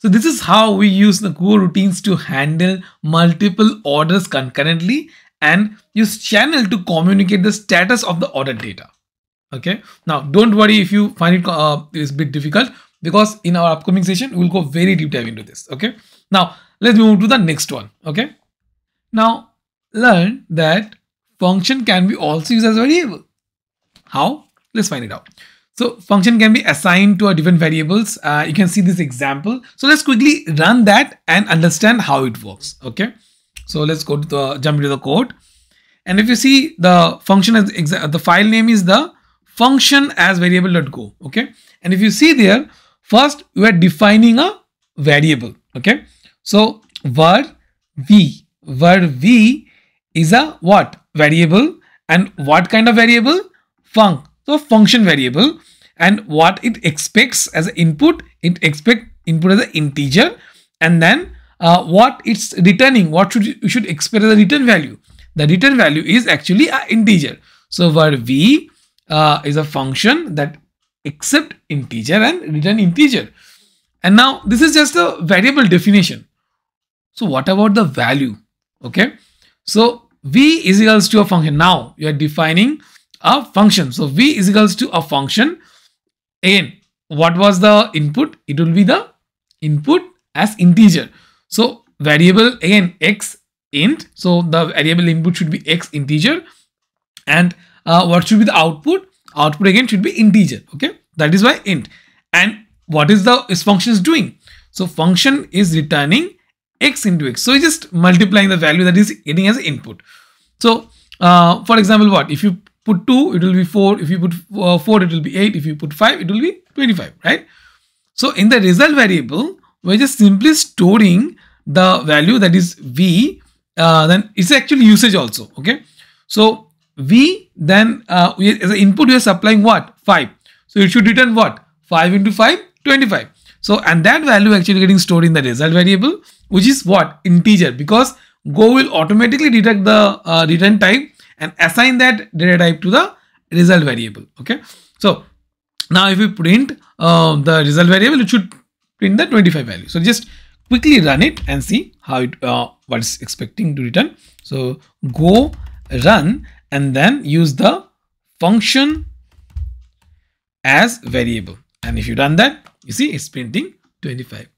So this is how we use the core routines to handle multiple orders concurrently, and use channel to communicate the status of the order data. Okay. Now don't worry if you find it uh, is a bit difficult, because in our upcoming session, we'll go very deep dive into this. Okay. Now let's move to the next one. Okay. Now learn that function can be also used as a variable. How? Let's find it out. So function can be assigned to a different variables. Uh, you can see this example. So let's quickly run that and understand how it works. Okay. So let's go to the jump into the code, and if you see the function as the file name is the function as variable dot go. Okay, and if you see there, first we are defining a variable. Okay, so var v, var v is a what? Variable. And what kind of variable? Func, so function variable. And what it expects as an input? It expects input as an integer, and then Uh, what it's returning, what should you should expect as the return value? The return value is actually an integer. So var v uh, is a function that accept integer and return integer. And now this is just a variable definition. So what about the value? Okay. So v is equals to a function. Now you are defining a function. So v is equals to a function. Again, what was the input? It will be the input as integer. So variable again x int, so the variable input should be x integer, and uh, what should be the output? Output again should be integer. Okay, that is why int. And what is the is function is doing? So function is returning x into x. So it's just multiplying the value that is getting as input. So uh, for example, what if you put two, it will be four. If you put uh, four, it will be eight. If you put five, it will be twenty-five. Right. So in the result variable, we're just simply storing the value that is v uh, then it's actually usage also. Okay. So we then uh, we, as an input, we are supplying what? five. So it should return what? five into five, twenty-five. So and that value actually getting stored in the result variable, which is what? Integer, because Go will automatically detect the uh, return type and assign that data type to the result variable. Okay. So now if we print uh, the result variable, it should print the twenty-five value. So just quickly run it and see how it uh, what it's expecting to return. So go run and then use the function as variable. And if you run that, you see it's printing twenty-five.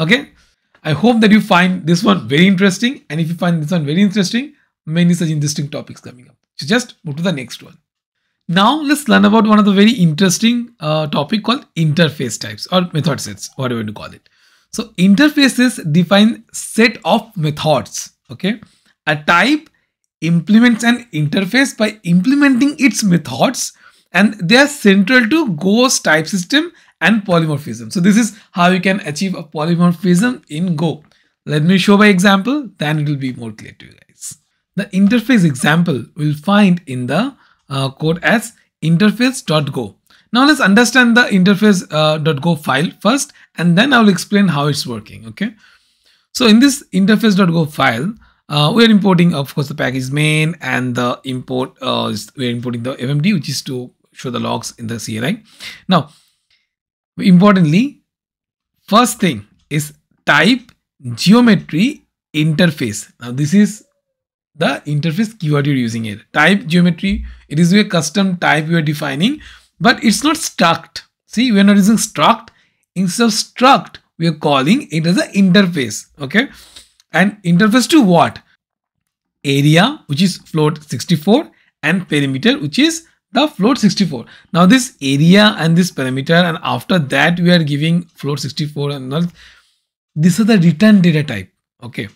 Okay. I hope that you find this one very interesting. And if you find this one very interesting, many such interesting topics coming up. So just move to the next one. Now let's learn about one of the very interesting uh, topic called interface types or method sets, whatever you call it. So interfaces define set of methods. Okay. A type implements an interface by implementing its methods, and they are central to Go's type system and polymorphism. So this is how you can achieve a polymorphism in Go. Let me show by example, then it will be more clear to you guys. The interface example we'll find in the uh, code as interface dot go. Now let's understand the interface dot go uh, file first, and then I will explain how it's working. Okay. So in this interface dot go file, uh, we are importing, of course, the package main, and the import uh, is we are importing the F M D, which is to show the logs in the C L I. Now, importantly, first thing is type geometry interface. Now this is the interface keyword you're using here. Type geometry. It is a custom type you are defining. But it's not struct. See, we are not using struct. Instead of struct, we are calling it as an interface. Okay. And interface to what? Area, which is float sixty-four, and perimeter, which is the float sixty-four. Now, this area and this perimeter, and after that, we are giving float sixty-four and all. These are the return data type. Okay.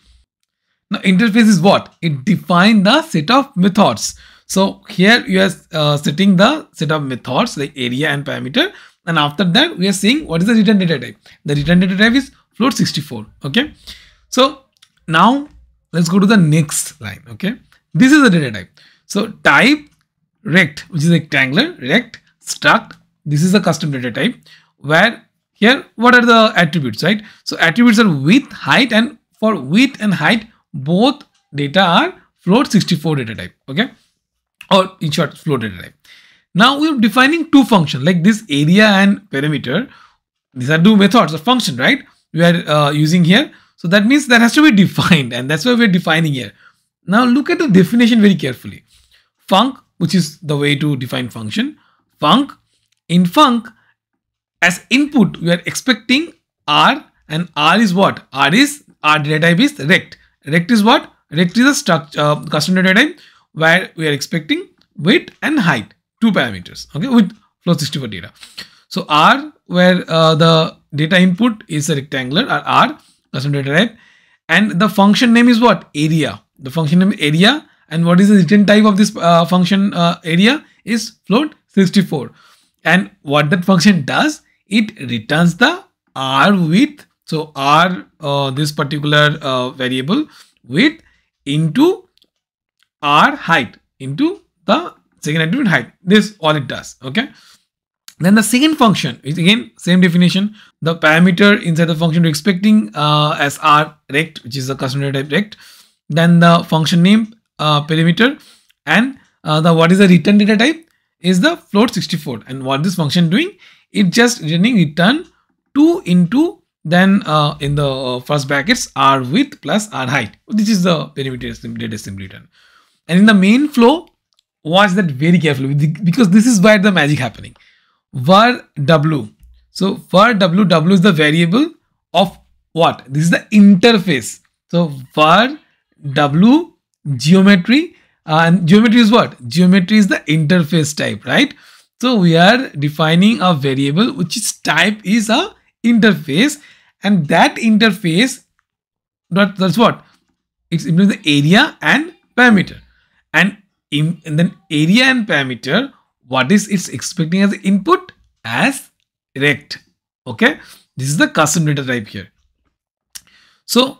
Now, interface is what? It defines the set of methods. So here you are uh, setting the set of methods like area and parameter, and after that we are seeing what is the return data type. The return data type is float sixty-four. Okay. So now let's go to the next line. Okay. This is the data type. So type rect, which is rectangular, rect, struct. This is the custom data type, where here what are the attributes, right? So attributes are width, height, and for width and height both data are float sixty-four data type. Okay. Or in short, float data type. Now we're defining two functions like this area and perimeter. These are two methods or function, right? We are uh, using here. So that means that has to be defined, and that's why we're defining here. Now look at the definition very carefully. Func, which is the way to define function. Func, in func, as input, we are expecting R, and R is what? R is, R data type is rect. Rect is what? Rect is a struct, uh, custom data type, where we are expecting width and height, two parameters, okay, with float sixty-four data. So R, where uh, the data input is a rectangular, or R, custom data type, and the function name is what? Area. The function name area, and what is the return type of this uh, function uh, area is float sixty-four. And what that function does, it returns the R width, so R, uh, this particular uh, variable width into R height, into the second attribute height. This all it does. Okay. Then the second function is again same definition. The parameter inside the function we're expecting uh, as R rect, which is the custom data type rect. Then the function name uh, perimeter, and uh, the what is the return data type is the float sixty-four. And what this function doing? It just returning return two into then uh, in the uh, first brackets R width plus R height. This is the perimeter data simply return. And in the main flow, watch that very carefully, because this is where the magic happening. Var w. So var w, w is the variable of what? This is the interface. So var w geometry, and geometry is what? Geometry is the interface type, right? So we are defining a variable which its type is a interface, and that interface, that, that's what? It's the area and parameter. And, in, and then area and parameter, what is it's expecting as input? As rect. Okay. This is the custom data type here. So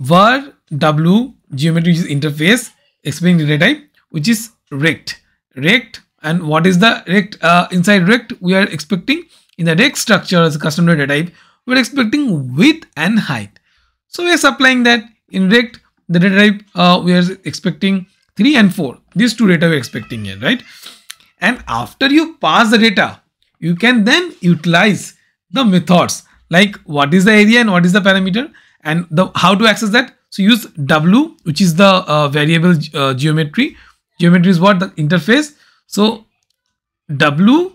var w geometry interface explaining data type, which is rect. Rect, and what is the rect? Uh, inside rect, we are expecting in the rect structure as a custom data type, we are expecting width and height. So we are supplying that in rect. The data type uh, we are expecting three and four. These two data we are expecting here, right? And after you pass the data, you can then utilize the methods like what is the area and what is the parameter and the how to access that. So use w, which is the uh, variable uh, geometry. Geometry is what? The interface. So w,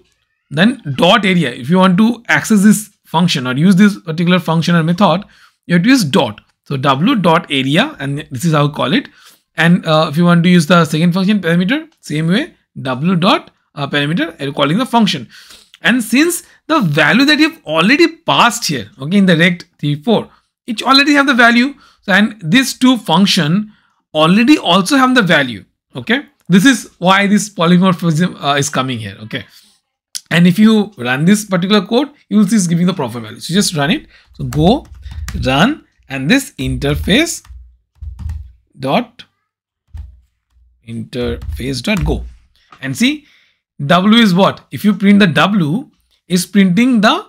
then dot area. If you want to access this function or use this particular function or method, you have to use dot. So w dot area, and this is how we call it. And uh, if you want to use the second function parameter, same way, w dot uh, parameter, and calling the function. And since the value that you've already passed here, okay, in the rect three, four, it already have the value. So, and these two function already also have the value. Okay, this is why this polymorphism uh, is coming here. Okay, and if you run this particular code, you will see it's giving the proper value. So just run it. So go run, and this interface dot interface dot go, and see w is what? If you print the w, is printing the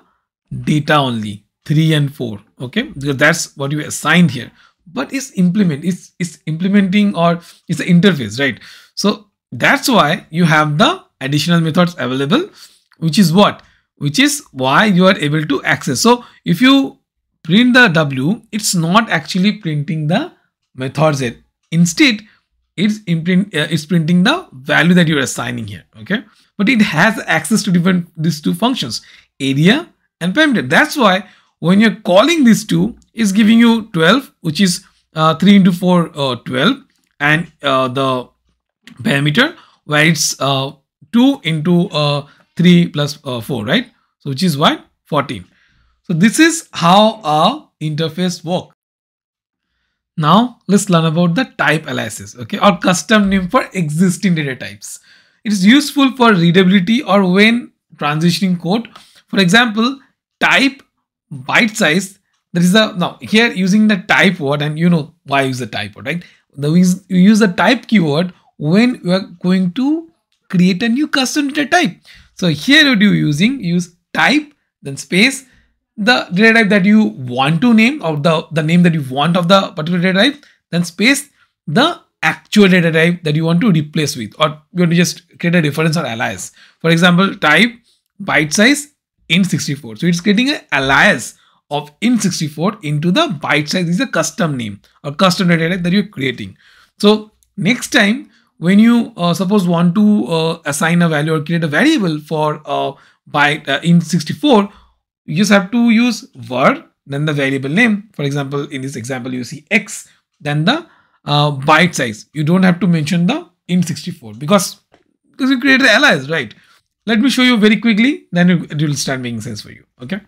data only three and four. Okay, because that's what you assigned here. But it's implement, it's it's implementing, or it's an interface, right? So that's why you have the additional methods available, which is what? Which is why you are able to access. So if you print the w, it's not actually printing the methods here. Instead, it's imprint, uh, it's printing the value that you're assigning here. Okay, but it has access to different these two functions, area and parameter. That's why when you're calling these two, it's giving you twelve, which is uh, three into four, uh, twelve, and uh, the parameter where it's uh, two into three plus four, right? So which is what? fourteen. So this is how our interface works. Now let's learn about the type analysis, okay, or custom name for existing data types. It is useful for readability or when transitioning code. For example, type byte size. There is a now here using the type word, and you know why use the type word, right? The we use the type keyword when we are going to create a new custom data type. So here what you using use type, then space, the data type that you want to name, or the, the name that you want of the particular data type, then space the actual data type that you want to replace with, or you want to just create a reference or alias. For example, type byte size int sixty-four. So it's creating an alias of int sixty-four into the byte size. This is a custom name or custom data type that you're creating. So next time when you uh, suppose want to uh, assign a value or create a variable for uh, byte uh, int sixty-four, you just have to use var, then the variable name. For example, in this example, you see x, then the uh, byte size. You don't have to mention the int sixty-four because, because you created the alias, right? Let me show you very quickly, then it will start making sense for you, okay?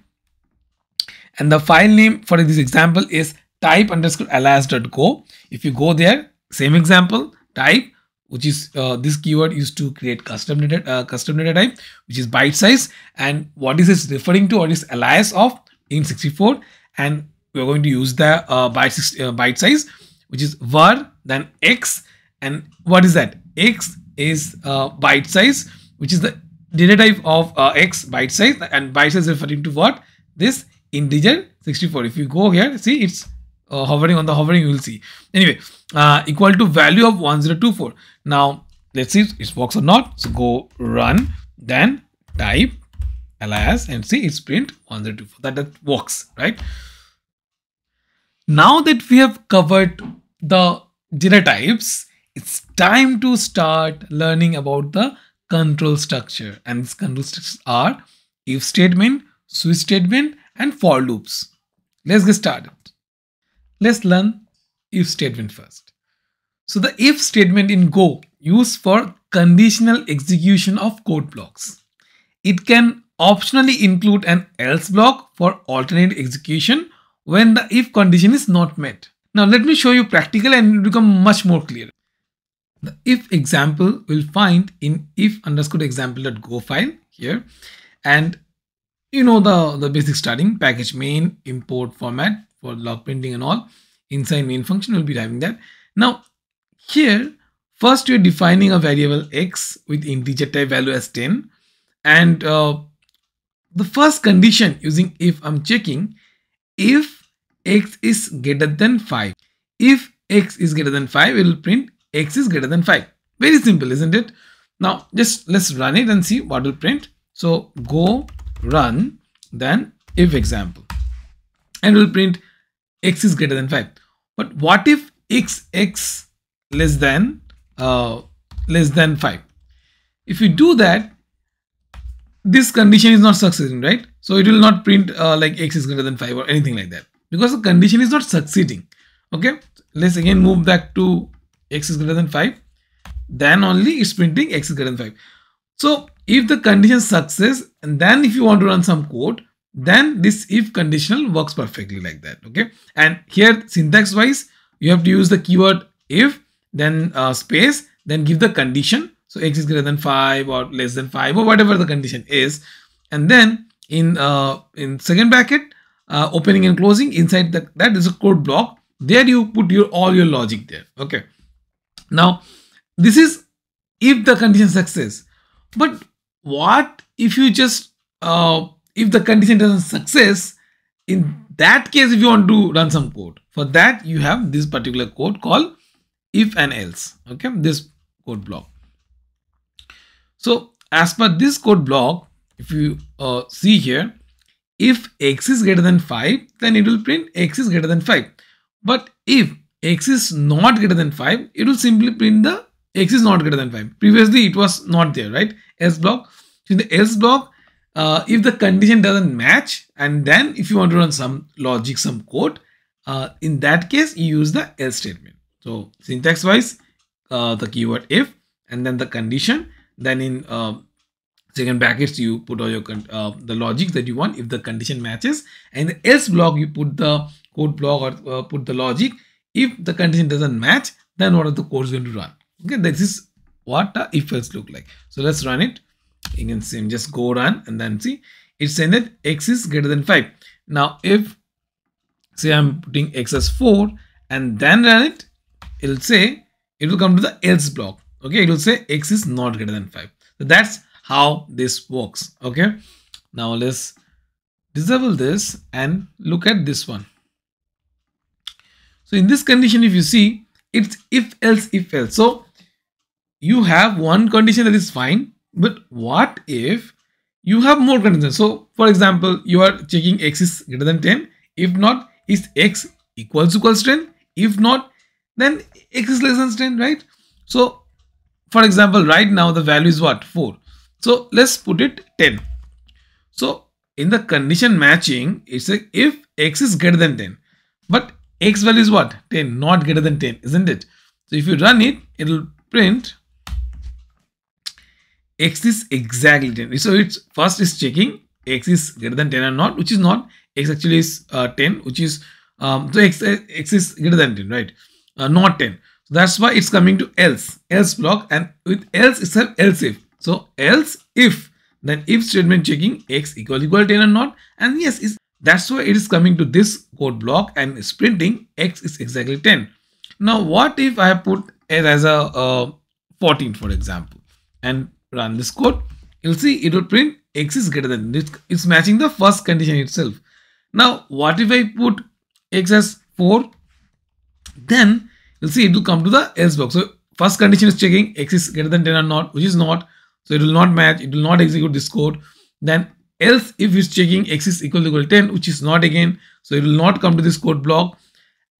And the file name for this example is type underscore alias.go. If you go there, same example, type, which is uh, this keyword used to create custom data, uh, custom data type, which is byte size, and what is it referring to, or is alias of int sixty-four, and we're going to use the uh, byte, uh, byte size, which is var, then x, and what is that? X is uh, byte size, which is the data type of uh, x, byte size, and byte size referring to what? This integer sixty-four. If you go here, see it's uh, hovering on the hovering, you will see. Anyway, uh, equal to value of one zero two four. Now let's see if it works or not. So go run, then type alias, and see it's print one zero two four. That, that works, right? Now that we have covered the data types, it's time to start learning about the control structure, and these control structures are if statement, switch statement, and for loops. Let's get started. Let's learn if statement first. So the if statement in Go used for conditional execution of code blocks. It can optionally include an else block for alternate execution when the if condition is not met. Now let me show you practical and it will become much more clear. The if example we'll find in if underscore example.go file here, and you know the, the basic starting package main import format for log printing and all. Inside main function, we'll be having that. Now here, first you're defining a variable x with integer type value as ten. And uh, the first condition using if I'm checking, if x is greater than five. If x is greater than five, it will print x is greater than five. Very simple, isn't it? Now just let's run it and see what will print. So go run then if example, and will print x is greater than five. But what if x x less than uh, less than five? If you do that, this condition is not succeeding, right? So it will not print uh, like x is greater than five or anything like that, because the condition is not succeeding. Okay, let's again move back to x is greater than five. Then only it's printing x is greater than five. So if the condition success, and then if you want to run some code, then this if conditional works perfectly like that. Okay, and here syntax wise, you have to use the keyword if, then uh, space, then give the condition. So x is greater than five or less than five or whatever the condition is, and then in uh, in second bracket, uh, opening and closing, inside that that is a code block. There you put your all your logic there. Okay, now this is if the condition success. But what if you just uh, if the condition doesn't success? In that case, if you want to run some code, for that you have this particular code called if and else. Okay, this code block. So as per this code block, if you uh, see here, if x is greater than five, then it will print x is greater than five. But if x is not greater than five, it will simply print the x is not greater than five. Previously it was not there, right? Else block. So in the else block, uh, if the condition doesn't match, and then if you want to run some logic, some code, uh, in that case you use the else statement. So syntax wise, uh, the keyword if, and then the condition, then in uh, second brackets you put all your con uh, the logic that you want if the condition matches, and in the else block you put the code block or uh, put the logic. If the condition doesn't match, then what are the codes going to run? Okay, this is what the if else look like. So let's run it. You can see, just go run and then see, it's saying that x is greater than five. Now if say I'm putting x as four and then run it, it will say, it will come to the else block. Okay, it will say x is not greater than five. So that's how this works. Okay, now let's disable this and look at this one. So in this condition, if you see, it's if else if else. So you have one condition that is fine, but what if you have more conditions? So for example, you are checking x is greater than ten. If not, is x equals equals ten? If not, then x is less than ten, right? So for example, right now the value is what? four. So let's put it ten. So in the condition matching, it's like if x is greater than ten, but x value is what? ten, not greater than ten, isn't it? So if you run it, it will print x is exactly ten. So it's first is checking x is greater than ten or not, which is not. X actually is uh, ten, which is um, so x, x is greater than ten, right? Uh, not ten. So that's why it's coming to else, else block, and with else itself, else if. So else if, then if statement checking x equal equal ten or not, and yes, is. That's why it is coming to this code block and is printing x is exactly ten. Now, what if I put it as a uh, fourteen, for example, and run this code? You'll see it will print x is greater than. It's, it's matching the first condition itself. Now, what if I put x as four? Then you'll see it will come to the else block. So first condition is checking x is greater than ten or not, which is not. So it will not match. It will not execute this code. Then else if it's checking x is equal to equal ten, which is not again, so it will not come to this code block.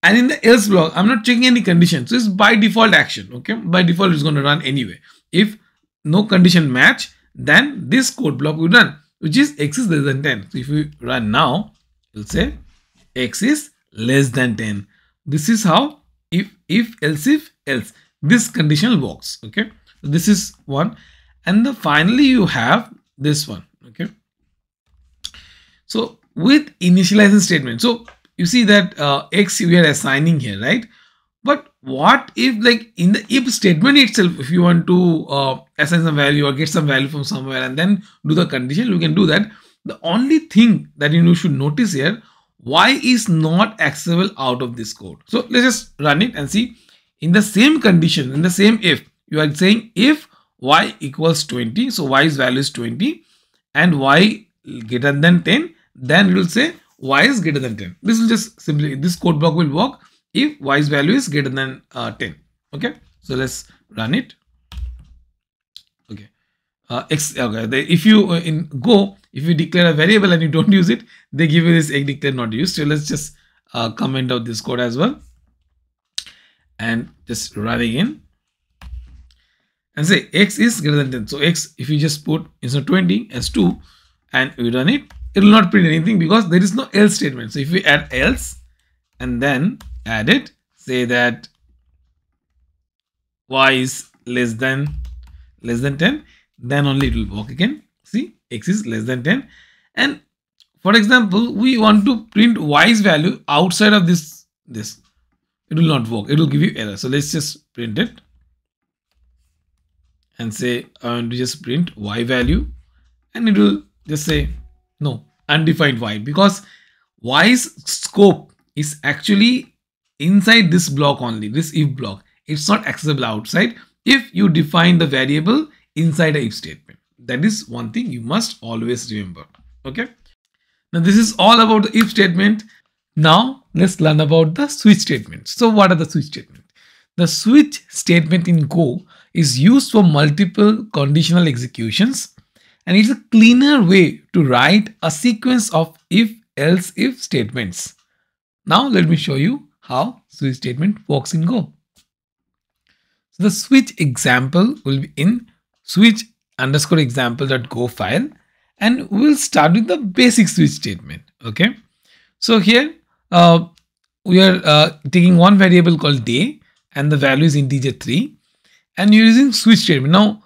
And in the else block, I'm not checking any condition, so it's by default action. Okay, by default it's going to run anyway. If no condition match, then this code block will run, which is x is less than ten. So if we run now, it'll say x is less than ten. This is how if if else if else this conditional works. Okay, so this is one, and the finally you have this one. Okay. So with initialization statement, so you see that uh, x we are assigning here, right? But what if, like in the if statement itself, if you want to uh, assign some value or get some value from somewhere and then do the condition, you can do that. The only thing that you should notice here, y is not accessible out of this code. So let's just run it and see. in the same condition, in the same if, you are saying if y equals twenty, so y's value is twenty and y greater than ten, then we will say y is greater than ten. This will just simply, this code block will work if y's value is greater than uh, ten. Okay, so let's run it. Okay, uh, X, okay. The, if you uh, in Go, if you declare a variable and you don't use it, they give you this declare not used. So let's just uh, comment out this code as well and just run again and say x is greater than ten. So x, if you just put instead of twenty as two and we run it, it will not print anything because there is no else statement. So if we add else and then add it, say that y is less than less than ten, then only it will work again. See, x is less than ten, and for example we want to print y's value outside of this this it will not work, it will give you error. So let's just print it and say I want to just print y value, and it will just say no, undefined y, because y's scope is actually inside this block only, this if block. It's not accessible outside if you define the variable inside a if statement. That is one thing you must always remember. Okay, now this is all about the if statement. Now let's learn about the switch statements. So what are the switch statements? The switch statement in Go is used for multiple conditional executions, and it's a cleaner way to write a sequence of if, else, if statements. Now let me show you how switch statement works in Go. So the switch example will be in switch underscore example.go file, and we'll start with the basic switch statement. Okay, so here uh, we are uh, taking one variable called day and the value is integer three, and you're using switch statement. Now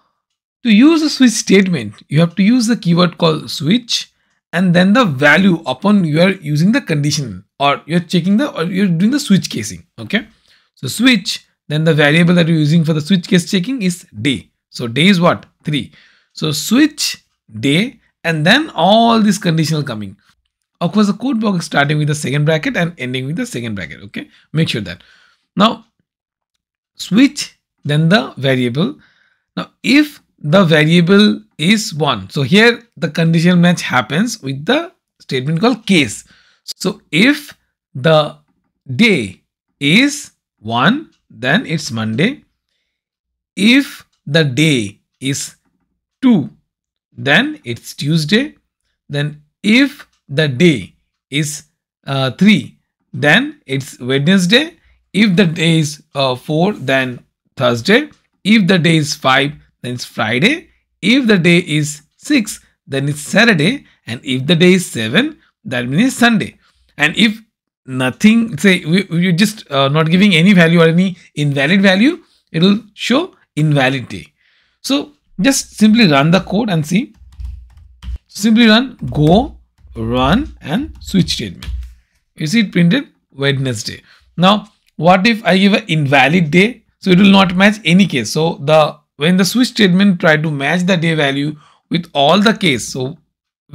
to use a switch statement you have to use the keyword called switch and then the value upon you are using the condition or you're checking the or you're doing the switch casing. Okay, so switch, then the variable that you're using for the switch case checking is day. So day is what? three. So switch, day, and then all this conditional coming. Of course, the code block is starting with the second bracket and ending with the second bracket. Okay, make sure that. Now, switch, then the variable. Now, if the variable is one. So here the conditional match happens with the statement called case. So if the day is one, then it's Monday. If the day is two, then it's Tuesday. Then if the day is uh, three, then it's Wednesday. If the day is uh, four, then Thursday. If the day is five, then it's Friday. If the day is six, then it's Saturday. And if the day is seven, that means Sunday. And if nothing, say we, you're just uh, not giving any value or any invalid value, it will show invalid day. So just simply run the code and see. Simply run go run and switch statement. You see it printed Wednesday. Now what if I give an invalid day? So it will not match any case. So the when the switch statement try to match the day value with all the case, so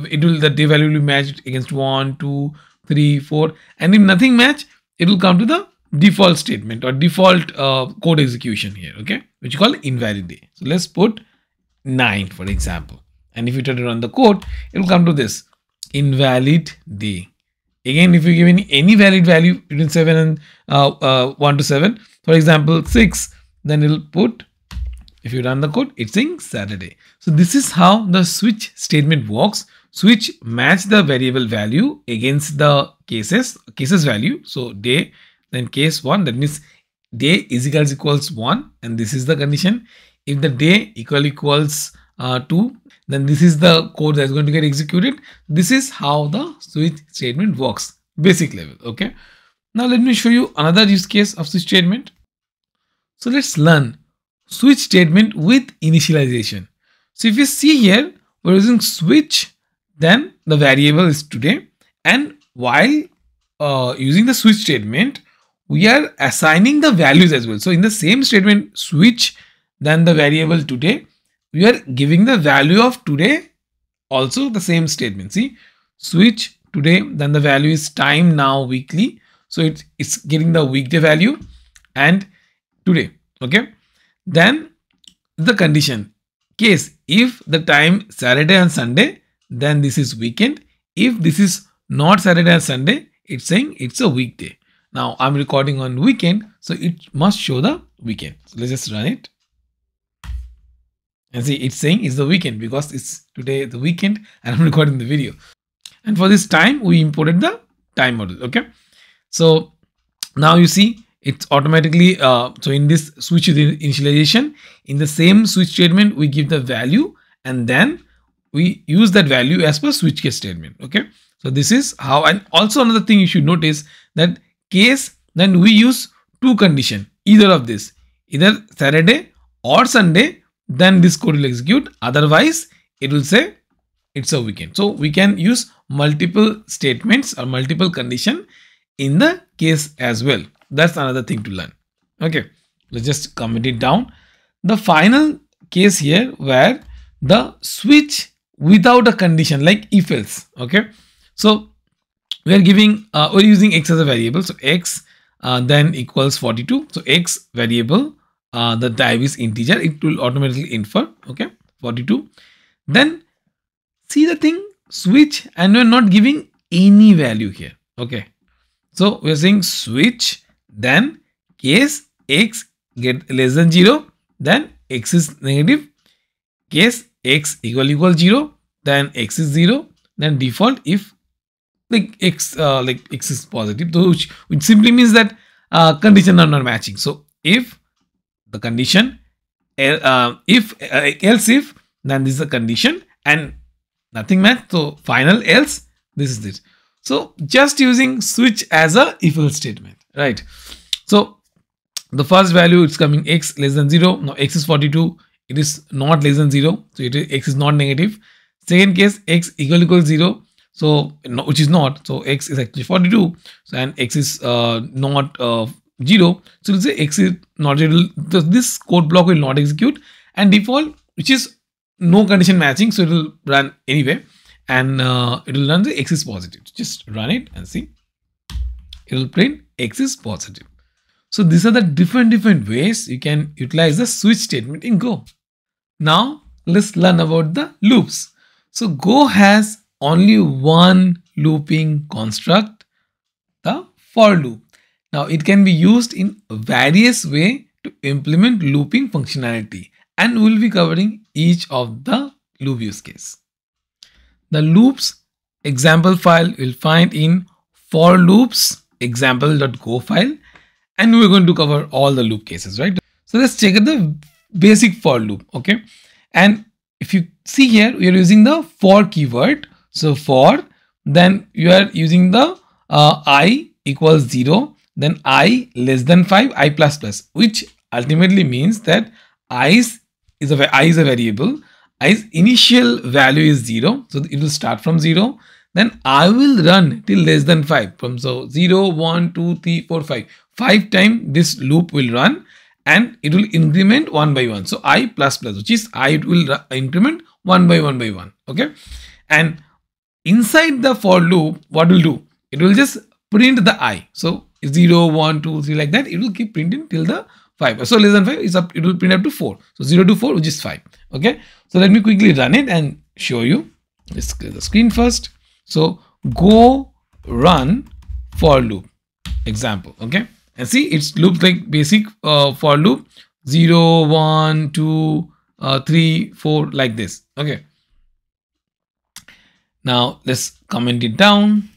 it will the day value will be matched against one, two, three, four, and if nothing match, it will come to the default statement or default uh, code execution here, okay, which you call invalid day. So let's put nine for example, and if you try to run the code, it will come to this invalid day. Again, if you give any, any valid value between seven and uh, uh, one to seven, for example six, then it will put, if you run the code, it's saying Saturday. So this is how the switch statement works. Switch match the variable value against the cases, cases value. So day, then case one, that means day is equals equals one, and this is the condition. If the day equal equals uh, two, then this is the code that's going to get executed. This is how the switch statement works, basic level. Okay. Now let me show you another use case of switch statement. So let's learn switch statement with initialization. So if you see here, we're using switch, then the variable is today, and while uh, using the switch statement we are assigning the values as well. So in the same statement switch, then the variable today, we are giving the value of today also, the same statement. See, switch today, then the value is time now weekly, so it's, it's getting the weekday value, and today. Okay, then the condition case, if the time Saturday and Sunday, then this is weekend. If this is not Saturday and Sunday, it's saying it's a weekday. Now I'm recording on weekend, so it must show the weekend. So let's just run it and see, it's saying it's the weekend because it's today the weekend and I'm recording the video. And for this time we imported the time model. Okay, so now you see it's automatically uh, so in this switch initialization, in the same switch statement we give the value and then we use that value as per switch case statement. Okay, so this is how. And also another thing you should notice, that case, then we use two condition, either of this, either Saturday or Sunday, then this code will execute, otherwise it will say it's a weekend. So we can use multiple statements or multiple condition in the case as well. That's another thing to learn. Okay, let's just comment it down. The final case here, where the switch without a condition, like if else. Okay, so we are giving uh, we're using x as a variable, so x uh, then equals forty-two. So x variable, uh, the type is integer, it will automatically infer. Okay, forty-two. Then see the thing, switch, and we're not giving any value here. Okay, so we're saying switch, then case x get less than zero, then x is negative, case x equal equal zero, then x is zero, then default if like x uh, like x is positive, which, which simply means that uh, conditions are not matching. So if the condition uh, if uh, else if, then this is a condition and nothing match, so final else, this is it. So just using switch as a if else statement, right? So the first value, it's coming x less than zero. Now x is forty-two, it is not less than zero, so it is x is not negative. Second case, x equal equals zero, so no, which is not, so x is actually forty-two, so and x is uh, not uh, zero, so it will say x is not zero. So this code block will not execute, and default, which is no condition matching, so it will run anyway, and uh, it will run the x is positive. Just run it and see, it will print x is positive. So these are the different different ways you can utilize the switch statement in Go. Now let's learn about the loops. So Go has only one looping construct, the for loop. Now it can be used in various way to implement looping functionality, and we'll be covering each of the loop use case. The loops example file you'll find in for loops example dot go file, and we're going to cover all the loop cases, right? So let's check out the basic for loop. Okay, and if you see here, we are using the for keyword. So for, then you are using the uh, I equals zero, then I less than five, I plus plus, which ultimately means that i's is a I is a variable, i's initial value is zero, so it will start from zero. Then I will run till less than five, from so zero, one, two, three, four, five. five times this loop will run, and it will increment one by one. So I plus plus, which is I will increment one by one by one. Okay, and inside the for loop, what will do? It will just print the I. So zero, one, two, three, like that. It will keep printing till the five. So less than five is up, it will print up to four. So zero to four, which is five. Okay, so let me quickly run it and show you. Let's clear the screen first. So go run for loop example. Okay, and see, it's loops like basic uh, for loop, zero, one, two, three, four, like this. Okay, now let's comment it down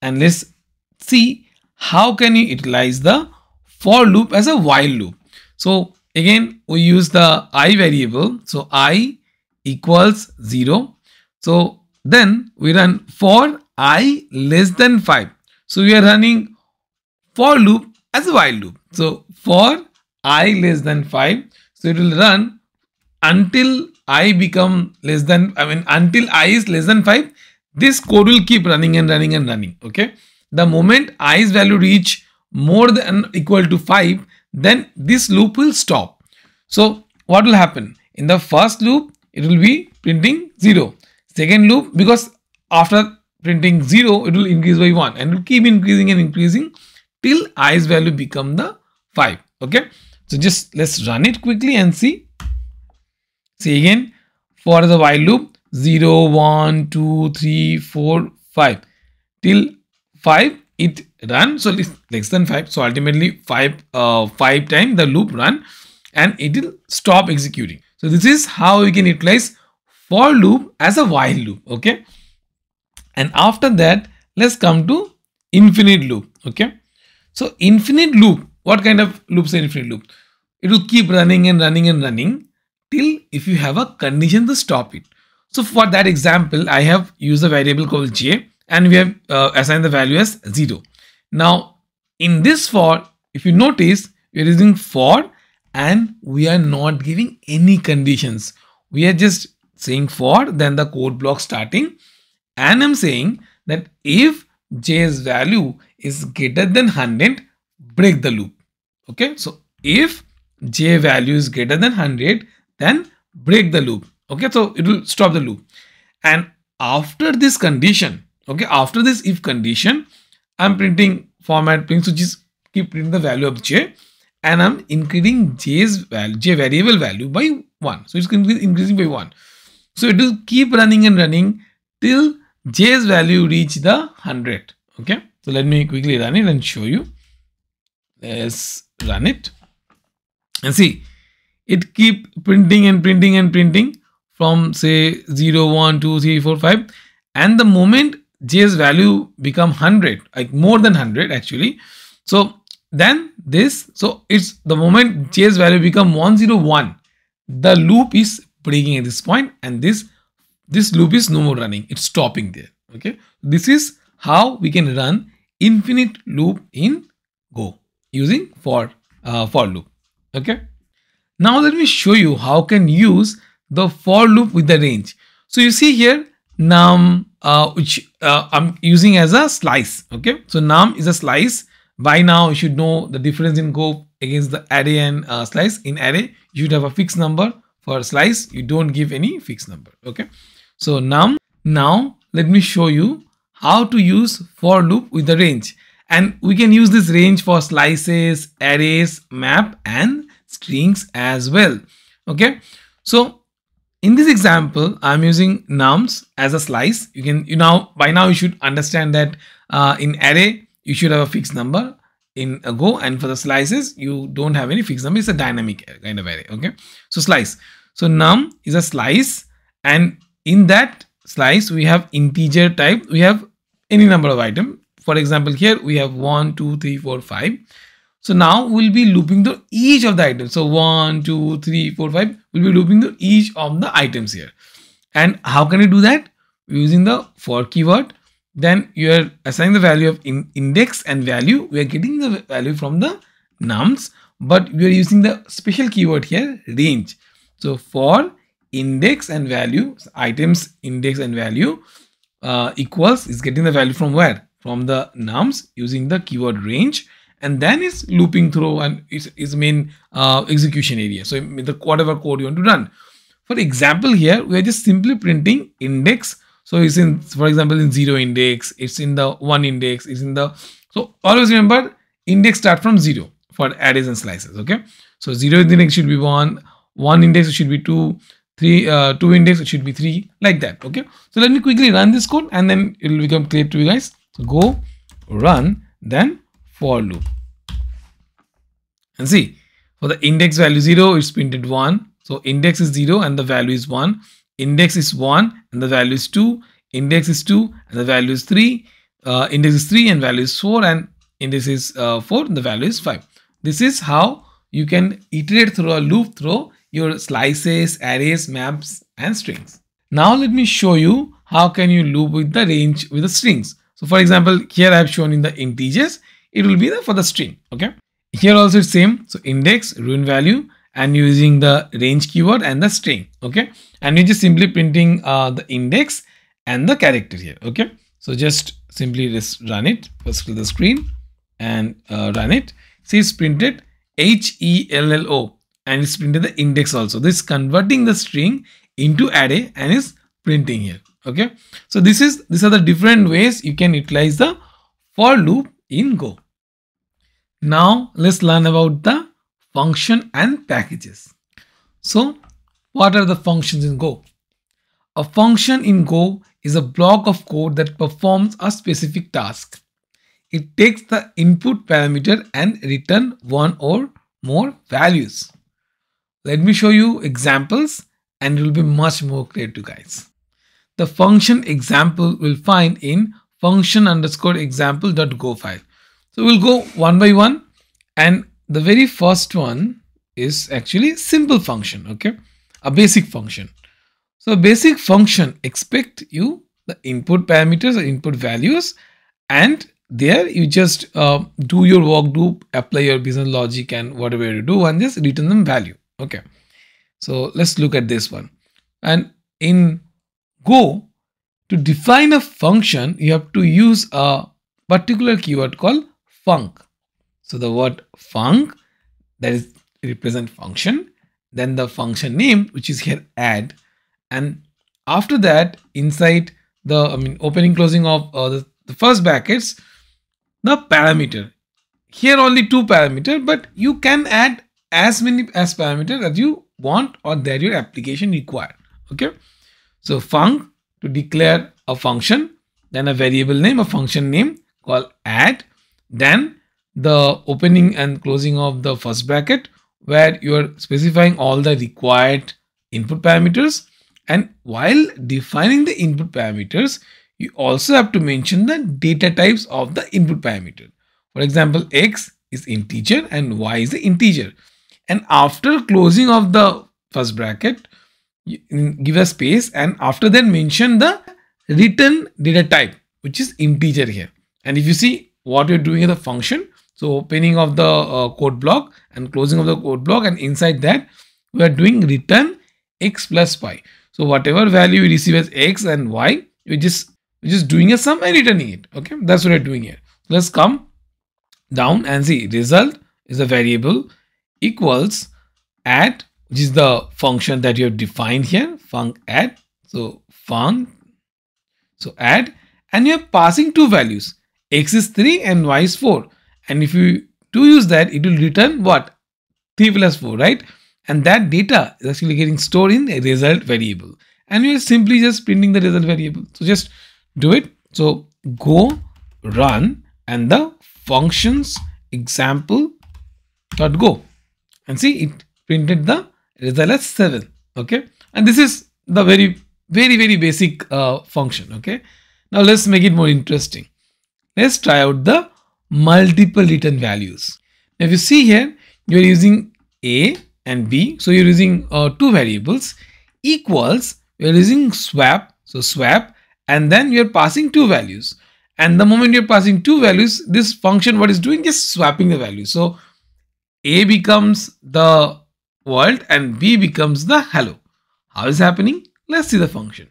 and let's see how can you utilize the for loop as a while loop. So again, we use the I variable, so I equals zero. So then we run for I less than five. So we are running for loop as a while loop. So for I less than five, so it will run until I become less than, I mean until I is less than five, this code will keep running and running and running. Okay, the moment I's value reach more than equal to five, then this loop will stop. So what will happen? In the first loop, it will be printing zero. Second loop, because after printing zero, it will increase by one and will keep increasing and increasing till I's value become the five. Okay, So just let's run it quickly and see. See again, for the while loop, zero, one, two, three, four, five. Till five, it run. So it's less than five. So ultimately, five, uh, five times the loop run and it will stop executing. So this is how we can utilize for loop as a while loop. Okay. And after that, let's come to infinite loop. Okay. So infinite loop, what kind of loops are infinite loop? It will keep running and running and running till if you have a condition to stop it. So for that example, I have used a variable called j and we have uh, assigned the value as zero. Now in this for, if you notice, we are using for and we are not giving any conditions. We are just saying for, then the code block starting, and I'm saying that if j's value is greater than one hundred, break the loop. Okay, so if j value is greater than one hundred, then break the loop. Okay, so it will stop the loop. And after this condition, okay, after this if condition, I'm printing format print, so just keep printing the value of j, and I'm increasing j's value, j variable value by one. So it's increasing by one. So it will keep running and running till j's value reach the one hundred. Okay, so let me quickly run it and show you. Let's run it and see, it keep printing and printing and printing from say zero, one, two, three, four, five, and the moment j's value become one hundred, like more than one hundred actually, so then this, so it's the moment j's value become one hundred one, the loop is breaking at this point, and this this loop is no more running, it's stopping there. Okay, this is how we can run infinite loop in Go using for uh, for loop. Okay, now let me show you how can use the for loop with the range. So you see here num, uh, which uh, I'm using as a slice. Okay, so num is a slice. By now you should know the difference in Go against the array and uh, slice. In array you should have a fixed number. For slice, you don't give any fixed number. Okay, so num. Now let me show you how to use for loop with the range, and we can use this range for slices, arrays, map, and strings as well. Okay, so in this example, I'm using nums as a slice. You can, you now by now you should understand that uh, in array you should have a fixed number in a Go, and for the slices you don't have any fixed number, it's a dynamic kind of array. Okay, so slice, so num is a slice, and in that slice we have integer type, we have any number of item. For example, here we have one, two, three, four, five. So now we'll be looping through each of the items. So one, two, three, four, five, we'll be looping through each of the items here. And how can you do that? Using the for keyword. Then you are assigning the value of in index and value. We are getting the value from the nums, but we are using the special keyword here, range. So for index and value, so items index and value uh, equals is getting the value from where? From the nums using the keyword range, and then it's looping through and it's, it's main uh, execution area. So the whatever code you want to run. For example, here we are just simply printing index. So it's in, for example, in zero index, it's in the one index, it's in the, so always remember index start from zero for arrays and slices. Okay, so zero index should be one, one index should be two, three, uh, two index it should be three, like that. Okay, so let me quickly run this code and then it will become clear to you guys. So go run then for loop and see, for the index value zero, it's printed one. So index is zero and the value is one. Index is one and the value is two. Index is two and the value is three. Uh, index is three and value is four, and index is uh, four and the value is five. This is how you can iterate through a loop through your slices, arrays, maps, and strings. Now let me show you how can you loop with the range with the strings. So for example, here I have shown in the integers, it will be the for the string. Okay, here also it's same. So index, run value, and using the range keyword and the string. Okay, and you're just simply printing uh, the index and the character here. Okay, so just simply just run it, first click the screen and uh, run it. See, it's printed H E L L O and it's printed the index also. This is converting the string into array and is printing here. Okay, so this is these are the different ways you can utilize the for loop in Go. Now let's learn about the function and packages. So what are the functions in Go? A function in Go is a block of code that performs a specific task. It takes the input parameter and returns one or more values. Let me show you examples and it will be much more clear to guys. The function example will find in function underscore example dot go file. So we'll go one by one, and the very first one is actually simple function, okay, a basic function. So basic function expect you the input parameters or input values, and there you just uh, do your work, do apply your business logic and whatever you do, and just return them value. Okay, so let's look at this one. And in Go, to define a function, you have to use a particular keyword called func. So the word func, that is represent function, then the function name, which is here add, and after that inside the I mean opening closing of uh, the, the first brackets, the parameter. Here only two parameter, but you can add as many as parameters as you want or that your application require. Okay. So func to declare a function, then a variable name, a function name called add, then the opening and closing of the first bracket where you are specifying all the required input parameters, and while defining the input parameters, you also have to mention the data types of the input parameter. For example, x is integer and y is the integer, and after closing of the first bracket, you give a space and after that mention the return data type, which is integer here. And if you see what you're doing in the function, so opening of the uh, code block and closing of the code block, and inside that we are doing return x plus y. So whatever value you receive as x and y, you just you're just doing a sum and returning it. Okay, that's what we're doing here. Let's come down and see result is a variable equals add, which is the function that you have defined here, func add. So func, so add, and you are passing two values, x is three and y is four. And if you do use that, it will return what? three plus four, right? And that data is actually getting stored in a result variable. And you are simply just printing the result variable. So just do it. So go run and the functions example dot go, and see it printed the result as seven. Okay, and this is the very very very basic uh, function. Okay, now let's make it more interesting. Let's try out the multiple return values. Now if you see here, you are using a and b, so you're using uh, two variables equals, you're using swap, so swap, and then you're passing two values, and the moment you're passing two values, this function what is doing is swapping the values. So a becomes the world and b becomes the hello. How is happening? Let's see the function.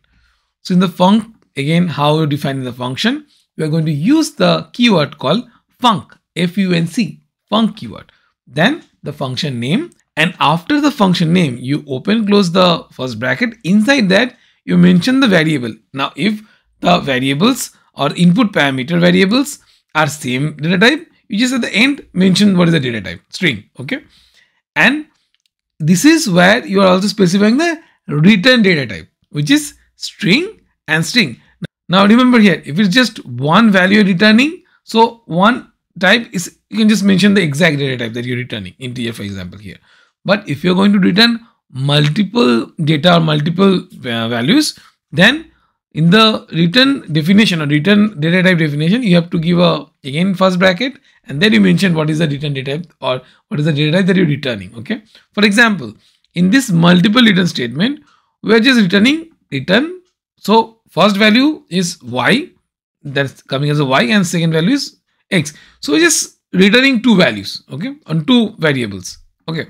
So in the func, again how you define the function, we are going to use the keyword called func, f u n c, func keyword, then the function name, and after the function name you open close the first bracket, inside that you mention the variable. Now if the variables or input parameter variables are same data type, you just at the end mention what is the data type, string. Okay, and this is where you are also specifying the return data type, which is string and string. Now remember here, if it's just one value returning, so one type is, you can just mention the exact data type that you're returning, integer for example here. But if you're going to return multiple data or multiple values, then in the return definition or return data type definition, you have to give a again first bracket, and then you mention what is the return data type or what is the data type that you're returning. Okay, for example, in this multiple return statement, we are just returning return. So first value is y, that's coming as a y, and second value is x. So we're just returning two values, okay, on two variables. Okay,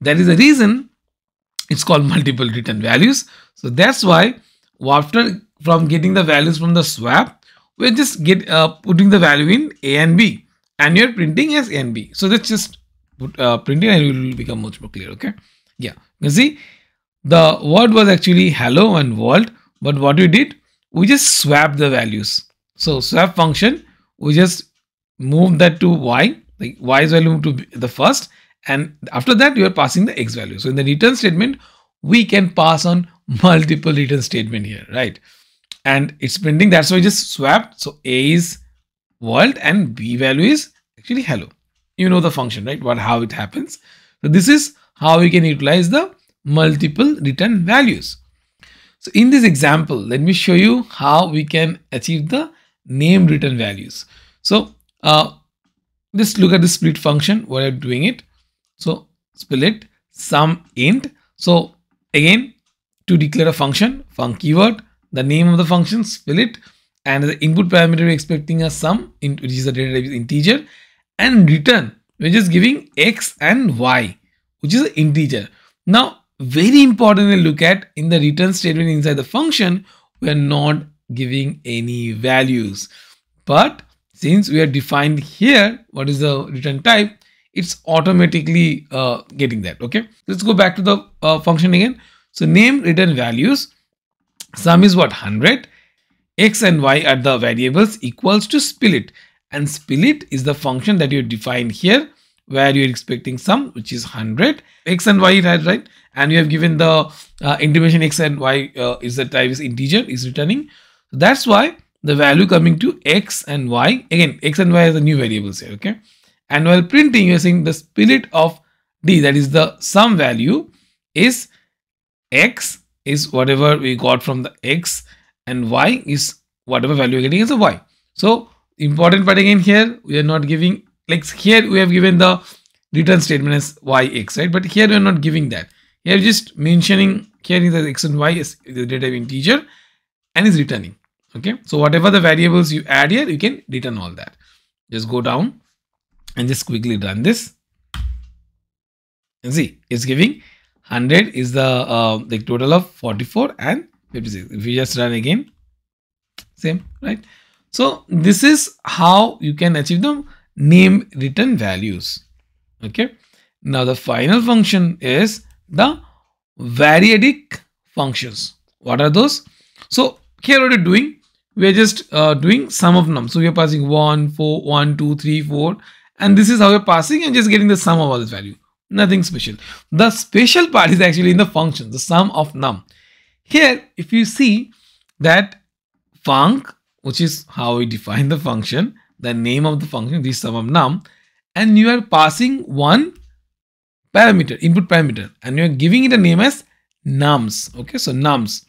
that is the reason it's called multiple return values. So that's why after from getting the values from the swap, we're just get uh, putting the value in a and b, and you're printing as a and b. So that's just put, uh, printing, and it will become much more clear. Okay, yeah, you see the word was actually hello and world, but what we did, we just swapped the values. So swap function, we just move that to y, like y is value to the first, And after that, you are passing the X value. So in the return statement, we can pass on multiple return statement here, right? And it's printing. That's why I just swapped. So A is world and B value is actually hello. You know the function, right? What, how it happens. So this is how we can utilize the multiple return values. So in this example, let me show you how we can achieve the name return values. So uh, just look at the split function while I'm doing it. So split sum int. So again, to declare a function, func keyword, the name of the function, split, and the input parameter we're expecting a sum, which is a data type is integer, and return, we're just giving x and y, which is an integer. Now, very importantly, look at in the return statement inside the function, we're not giving any values. But since we are defined here, what is the return type, it's automatically uh, getting that. Okay, let's go back to the uh, function again. So name return values, sum is what, one hundred, x and y are the variables, equals to split, and split is the function that you defined here where you're expecting sum, which is one hundred, x and y, right? And you have given the uh, intimation x and y uh, is the type is integer is returning. So that's why the value coming to x and y, again x and y are the new variables here, okay? And while printing, you're saying the split of d, that is the sum value, is x is whatever we got from the x, and y is whatever value you're getting as a y. So important part again here, we are not giving, like here we have given the return statement as yx, right? But here we are not giving that. Here just mentioning here is the x and y is the data type integer and is returning. Okay, so whatever the variables you add here, you can return all that. Just go down and just quickly run this and see it's giving one hundred is the uh, the total of forty-four and fifty-six. If we just run again, same, right? So this is how you can achieve the name return values. Okay, now the final function is the variadic functions. What are those? So here what we're doing, we're just uh, doing sum of nums. So we're passing one, four, one, two, three, four, and this is how we're passing and just getting the sum of all this value. Nothing special. The special part is actually in the function, the sum of num. Here, if you see that func, which is how we define the function, the name of the function, this sum of num, and you are passing one parameter, input parameter, and you are giving it a name as nums. Okay, so nums.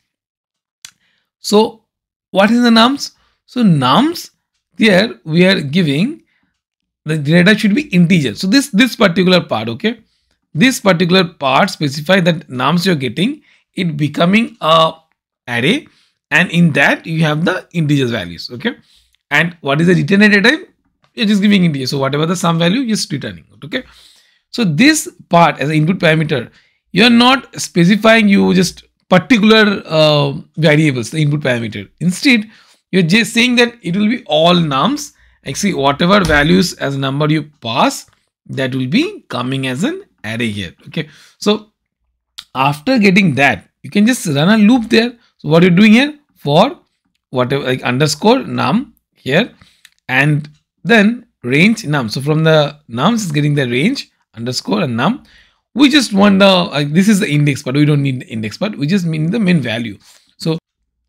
So what is the nums? So nums, here we are giving the data should be integer. So this this particular part, okay, this particular part specify that nums you're getting, it becoming a array, and in that you have the integer values, okay? And what is the return data type? It is giving integer. So whatever the sum value is returning, okay? So this part as an input parameter, you're not specifying you just particular uh, variables, the input parameter. Instead, you're just saying that it will be all nums. Actually, whatever values as a number you pass, that will be coming as an array here, okay? So after getting that, you can just run a loop there. So what you're doing here, for whatever, like underscore num here, and then range num. So from the nums is getting the range underscore and num. We just want the uh, this is the index, but we don't need the index, but we just mean the min value. So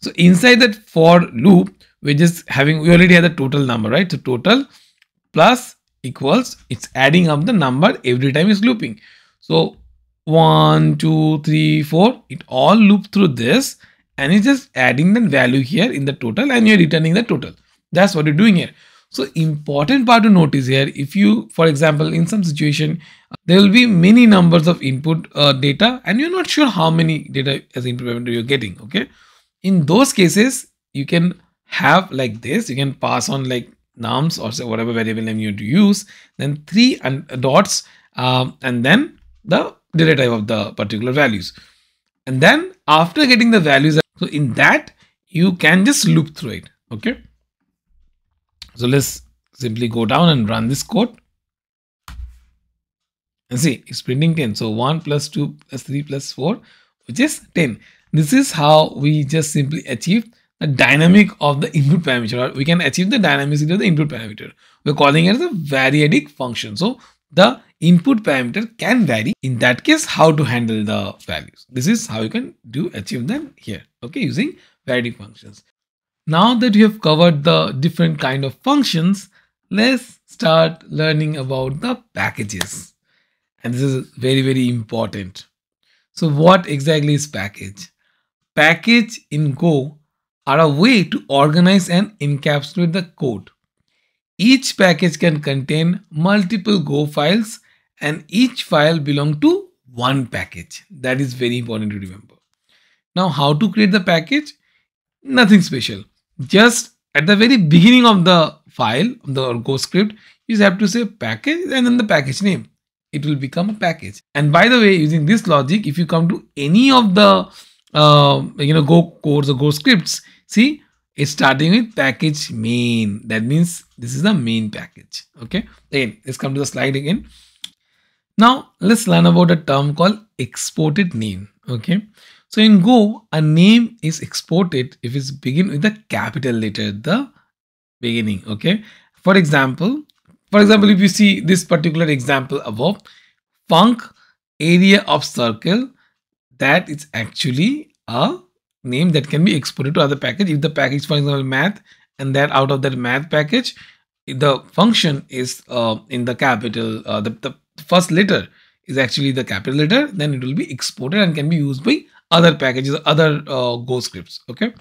so inside that for loop, we're just having, we already have the total number, right? So total plus equals, it's adding up the number every time it's looping. So one, two, three, four, it all loops through this, and it's just adding the value here in the total, and you're returning the total. That's what you're doing here. So important part to notice here, if you, for example, in some situation, there will be many numbers of input uh, data, and you're not sure how many data as input parameter you're getting, okay? In those cases, you can have like this, you can pass on like nums or say whatever variable name you want to use, then three and dots um, and then the data type of the particular values, and then after getting the values, so in that you can just loop through it, okay? So let's simply go down and run this code and see it's printing ten. So one plus two plus three plus four, which is ten. This is how we just simply achieve the dynamic of the input parameter, or we can achieve the dynamicity of the input parameter. We're calling it as a variadic function. So the input parameter can vary. In that case, how to handle the values. This is how you can do achieve them here. Okay, using varied functions. Now that you have covered the different kind of functions, let's start learning about the packages. And this is very, very important. So what exactly is package? Package in Go are a way to organize and encapsulate the code. Each package can contain multiple Go files and each file belongs to one package. That is very important to remember. Now, how to create the package? Nothing special. Just at the very beginning of the file, the Go script, you just have to say package and then the package name. It will become a package. And by the way, using this logic, if you come to any of the uh, you know Go codes or Go scripts, see, it's starting with package main. That means this is the main package. Okay. Again, let's come to the slide again. Now let's learn about a term called exported name. Okay. So in Go, a name is exported if it's begin with a capital letter at the beginning. Okay. For example, for example, if you see this particular example above, func area of circle, that is actually a name that can be exported to other package. If the package, for example, math, and that out of that math package, the function is uh, in the capital, uh, the, the first letter is actually the capital letter, then it will be exported and can be used by other packages, other uh, Go scripts. Okay.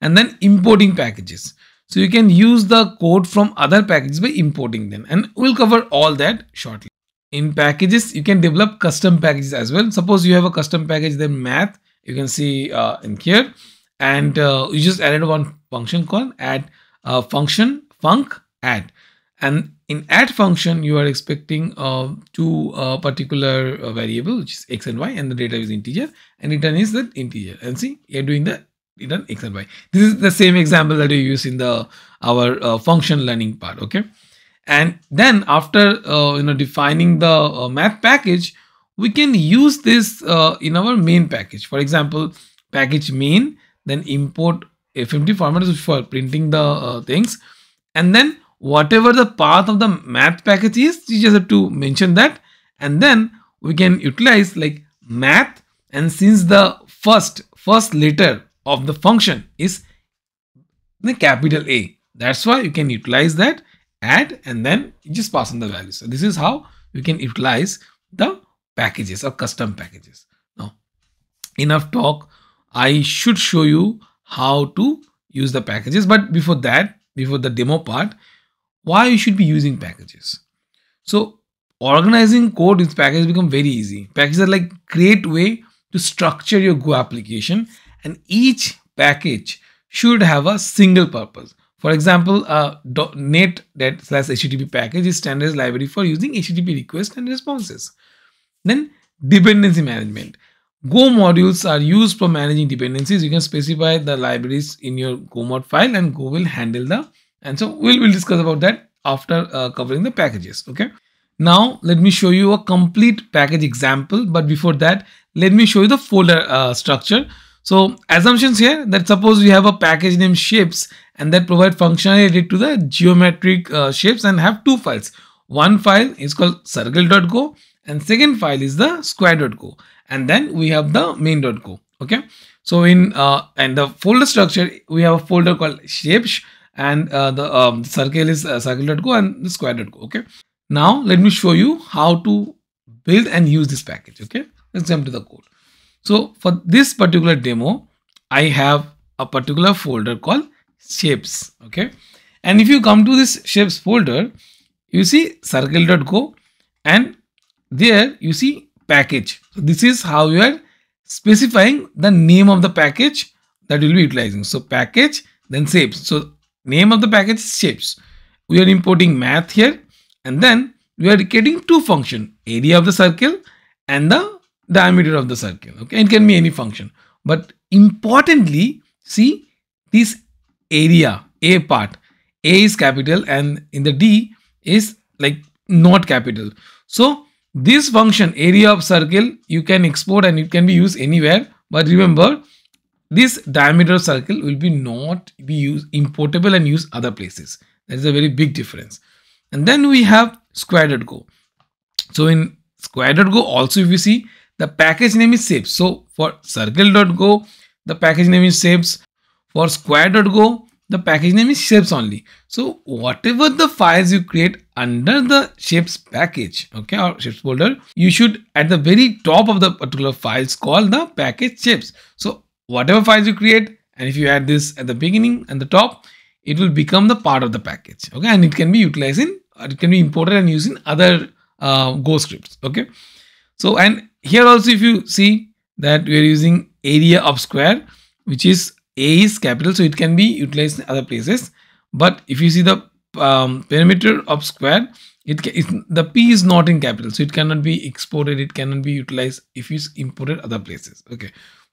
And then importing packages. So you can use the code from other packages by importing them, and we'll cover all that shortly. In packages, you can develop custom packages as well. Suppose you have a custom package, then math, you can see uh, in here, and uh, you just added one function called add uh, function func add, and in add function you are expecting uh, two uh, particular uh, variable, which is x and y, and the data is integer and return is that integer, and see you're doing the return x and y. This is the same example that you use in the our uh, function learning part. Okay, and then after uh, you know defining the uh, math package, we can use this uh, in our main package. For example, package main, then import F M T format for printing the uh, things, and then whatever the path of the math package is, you just have to mention that, and then we can utilize like math, and since the first first letter of the function is the capital A, that's why you can utilize that add, and then you just pass on the value. So this is how you can utilize the packages or custom packages. Now, enough talk. I should show you how to use the packages, but before that, before the demo part, why you should be using packages. So organizing code with packages become very easy. Packages are like great way to structure your Go application, and each package should have a single purpose. For example, a .NET slash H T T P package is standardized library for using H T T P requests and responses. Then dependency management. Go modules are used for managing dependencies. You can specify the libraries in your Go mod file, and Go will handle the. And so we'll we'll discuss about that after uh, covering the packages. Okay. Now let me show you a complete package example. But before that, let me show you the folder uh, structure. So assumptions here that suppose we have a package named shapes, and that provide functionality related to the geometric uh, shapes, and have two files. One file is called circle dot go. And second file is the square dot go, and then we have the main dot go. Okay, so in uh, and the folder structure, we have a folder called shapes, and uh, the um, circle is uh, circle dot go and the square dot go. Okay, now let me show you how to build and use this package. Okay, let's jump to the code. So for this particular demo, I have a particular folder called shapes. Okay, and if you come to this shapes folder, you see circle dot go, and there you see package. So this is how you are specifying the name of the package that you'll be utilizing. So package, then shapes. So name of the package is shapes. We are importing math here, and then we are getting two functions, area of the circle and the diameter of the circle. Okay, it can be any function, but importantly, see this area, A part, A is capital, and in the D is like not capital. So this function area of circle you can export and it can be used anywhere, but remember this diameter of circle will be not be used importable and used other places. That is a very big difference. And then we have square dot go. So in square dot go also, if you see, the package name is shapes. So for circle dot go, the package name is shapes. For square dot go, the package name is shapes only. So whatever the files you create under the shapes package, okay, or shapes folder, you should at the very top of the particular files call the package shapes. So whatever files you create, and if you add this at the beginning and the top, it will become the part of the package, okay, and it can be utilized in, it can be imported and used in other uh, Go scripts, okay. So and here also, if you see that we are using area of square, which is A is capital, so it can be utilized in other places. But if you see the um, perimeter of square, it, it the P is not in capital, so it cannot be exported, it cannot be utilized if it's imported other places. Okay,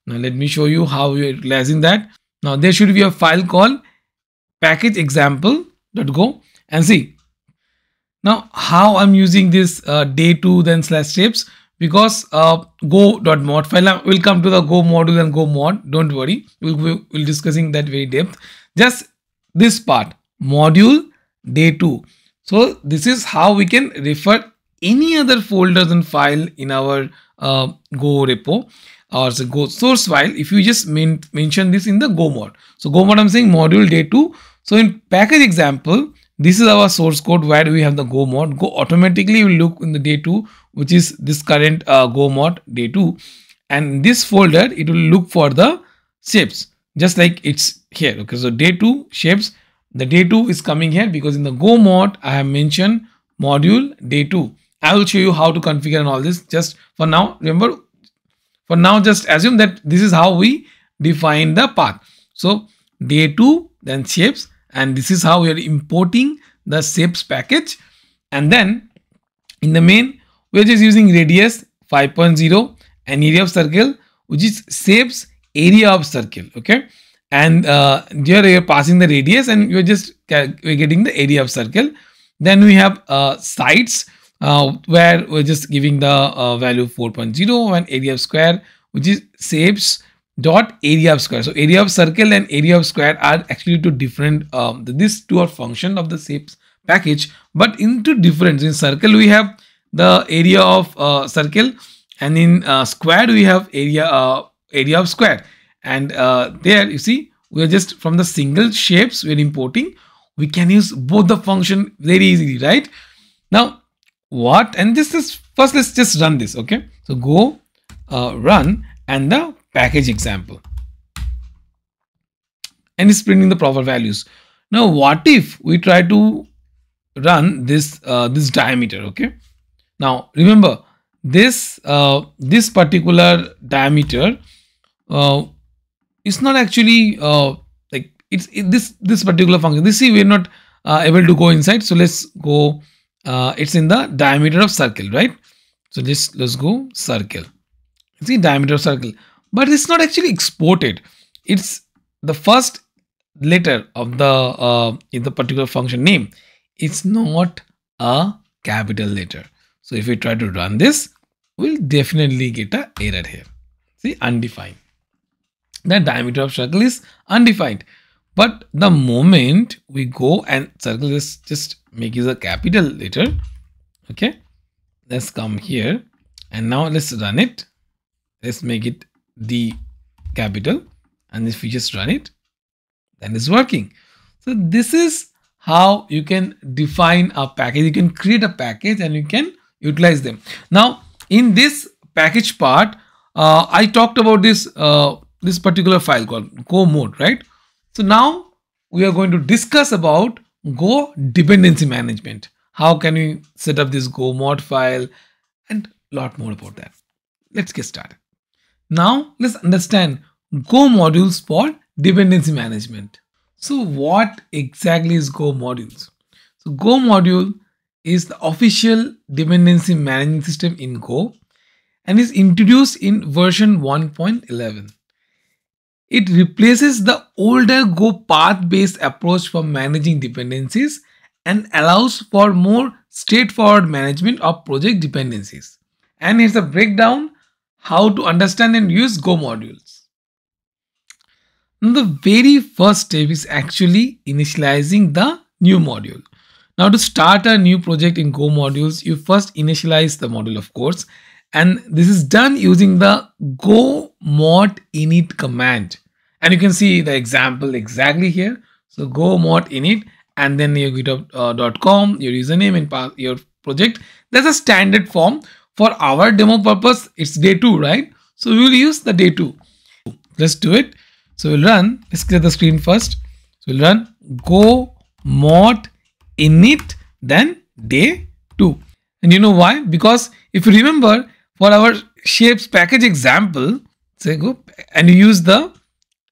now let me show you how we are utilizing that. Now there should be a file called package example dot go, and see now how I'm using this uh, day two then slash shapes, because uh, go dot mod file, will come to the Go module and Go mod, don't worry, we'll, we'll discussing that very depth. Just this part, module day two. So this is how we can refer any other folders and file in our uh, Go repo or the Go source file if you just men mention this in the Go mod. So Go mod, I'm saying module day two. So in package example, this is our source code where we have the Go mod. Go automatically will look in the day two, which is this current uh, Go mod day two, and this folder it will look for the shapes just like it's here. Okay, so day two shapes, the day two is coming here because in the Go mod I have mentioned module day two. I will show you how to configure and all this. Just for now, remember, for now just assume that this is how we define the path. So day two then shapes. And this is how we are importing the shapes package. And then in the main, we are just using radius five point zero and area of circle, which is shapes area of circle. Okay. And uh, here we are passing the radius and we are just we're getting the area of circle. Then we have uh, sides uh, where we're just giving the uh, value four point zero and area of square, which is shapes dot area of square. So area of circle and area of square are actually two different, um, these two are function of the shapes package, but into difference. In circle we have the area of uh, circle, and in uh, square we have area uh, area of square. And uh, there you see we are just from the single shapes we are importing, we can use both the function very easily, right? Now what, and this is first, let's just run this. Okay, so go uh, run and the package example, and it's printing the proper values. Now what if we try to run this uh, this diameter? Okay, now remember this uh, this particular diameter uh, is not actually uh, like it's it, this this particular function, this see we're not uh, able to go inside. So let's go uh, it's in the diameter of circle, right? So just let's go circle, see diameter of circle. But it's not actually exported. It's the first letter of the uh, in the particular function name. It's not a capital letter. So if we try to run this, we'll definitely get an error here. See, undefined. The diameter of circle is undefined. But the moment we go and circle this, just make it a capital letter. Okay, let's come here and now let's run it. Let's make it the capital, and if we just run it, then it's working. So this is how you can define a package, you can create a package and you can utilize them. Now in this package part, uh, I talked about this uh, this particular file called Go mode, right? So now we are going to discuss about Go dependency management. How can we set up this Go mod file and a lot more about that. Let's get started. Now let's understand Go modules for dependency management. So what exactly is Go modules? So Go module is the official dependency management system in Go and is introduced in version one point eleven. It replaces the older Go path-based approach for managing dependencies and allows for more straightforward management of project dependencies. And here's a breakdown how to understand and use Go modules. Now the very first step is actually initializing the new module. Now to start a new project in Go Modules, you first initialize the module, of course, and this is done using the go mod init command. And you can see the example exactly here. So go mod init and then your github dot com, uh, your username and your project. There's a standard form. For our demo purpose, it's day two, right? So we will use the day two. Let's do it. So we'll run, let's clear the screen first. So we'll run go mod init then day two. And you know why? Because if you remember for our shapes package example, say go and you use the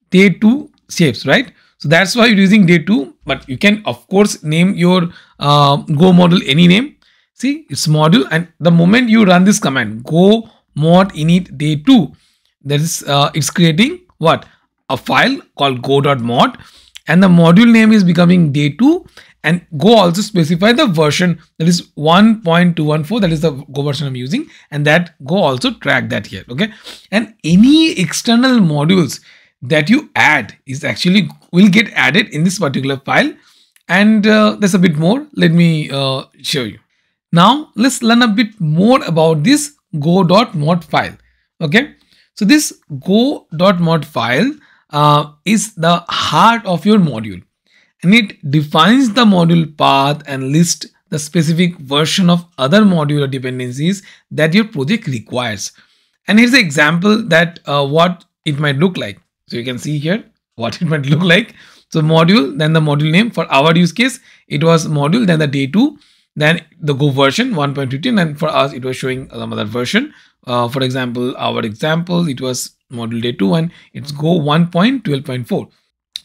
day two shapes, right? So that's why you're using day two, but you can of course name your uh, go model any name. See, it's module, and the moment you run this command, go mod init day two, that is, uh, it's creating what? A file called go dot mod, and the module name is becoming day two, and go also specify the version, that is one point two one four, that is the go version I'm using, and that go also track that here, okay? And any external modules that you add is actually will get added in this particular file, and uh, there's a bit more. Let me uh, show you. Now let's learn a bit more about this go dot mod file. Okay, so this go dot mod file uh, is the heart of your module, and it defines the module path and lists the specific version of other modular dependencies that your project requires. And here's an example that uh, what it might look like. So you can see here what it might look like. So module, then the module name. For our use case, it was module, then the day two. Then the Go version one point fifteen, and for us it was showing some other version. Uh, for example, our example, it was module day two and it's Go one point twelve point four.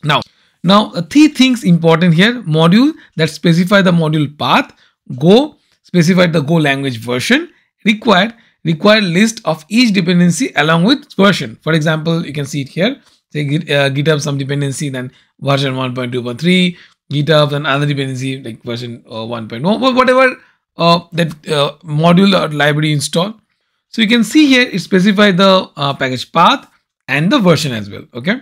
Now, now three things important here: module that specify the module path, Go specify the Go language version, required required list of each dependency along with version. For example, you can see it here. Say uh, GitHub some dependency, then version one point two point three. GitHub and other dependency like version uh, one point one, whatever uh, that uh, module or library install. So you can see here it specifies the uh, package path and the version as well. Okay.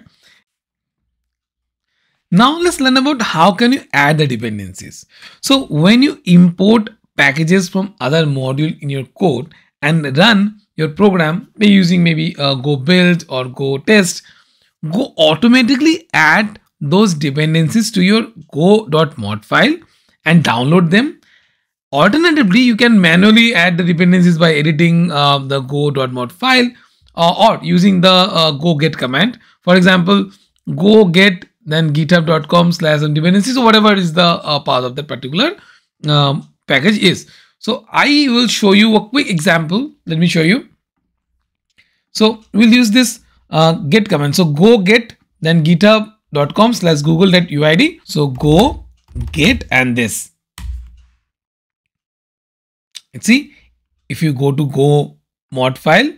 Now let's learn about how can you add the dependencies. So when you import packages from other module in your code and run your program by using maybe uh, go build or go test, Go automatically add those dependencies to your go dot mod file and download them. Alternatively, you can manually add the dependencies by editing uh, the go dot mod file uh, or using the uh, go get command. For example, go get then github dot com slash dependencies or whatever is the uh, path of that particular um, package is. So I will show you a quick example. Let me show you. So we'll use this uh, get command. So go get then github dot com slash google that U I D. So go get and this. Let's see, if you go to go mod file,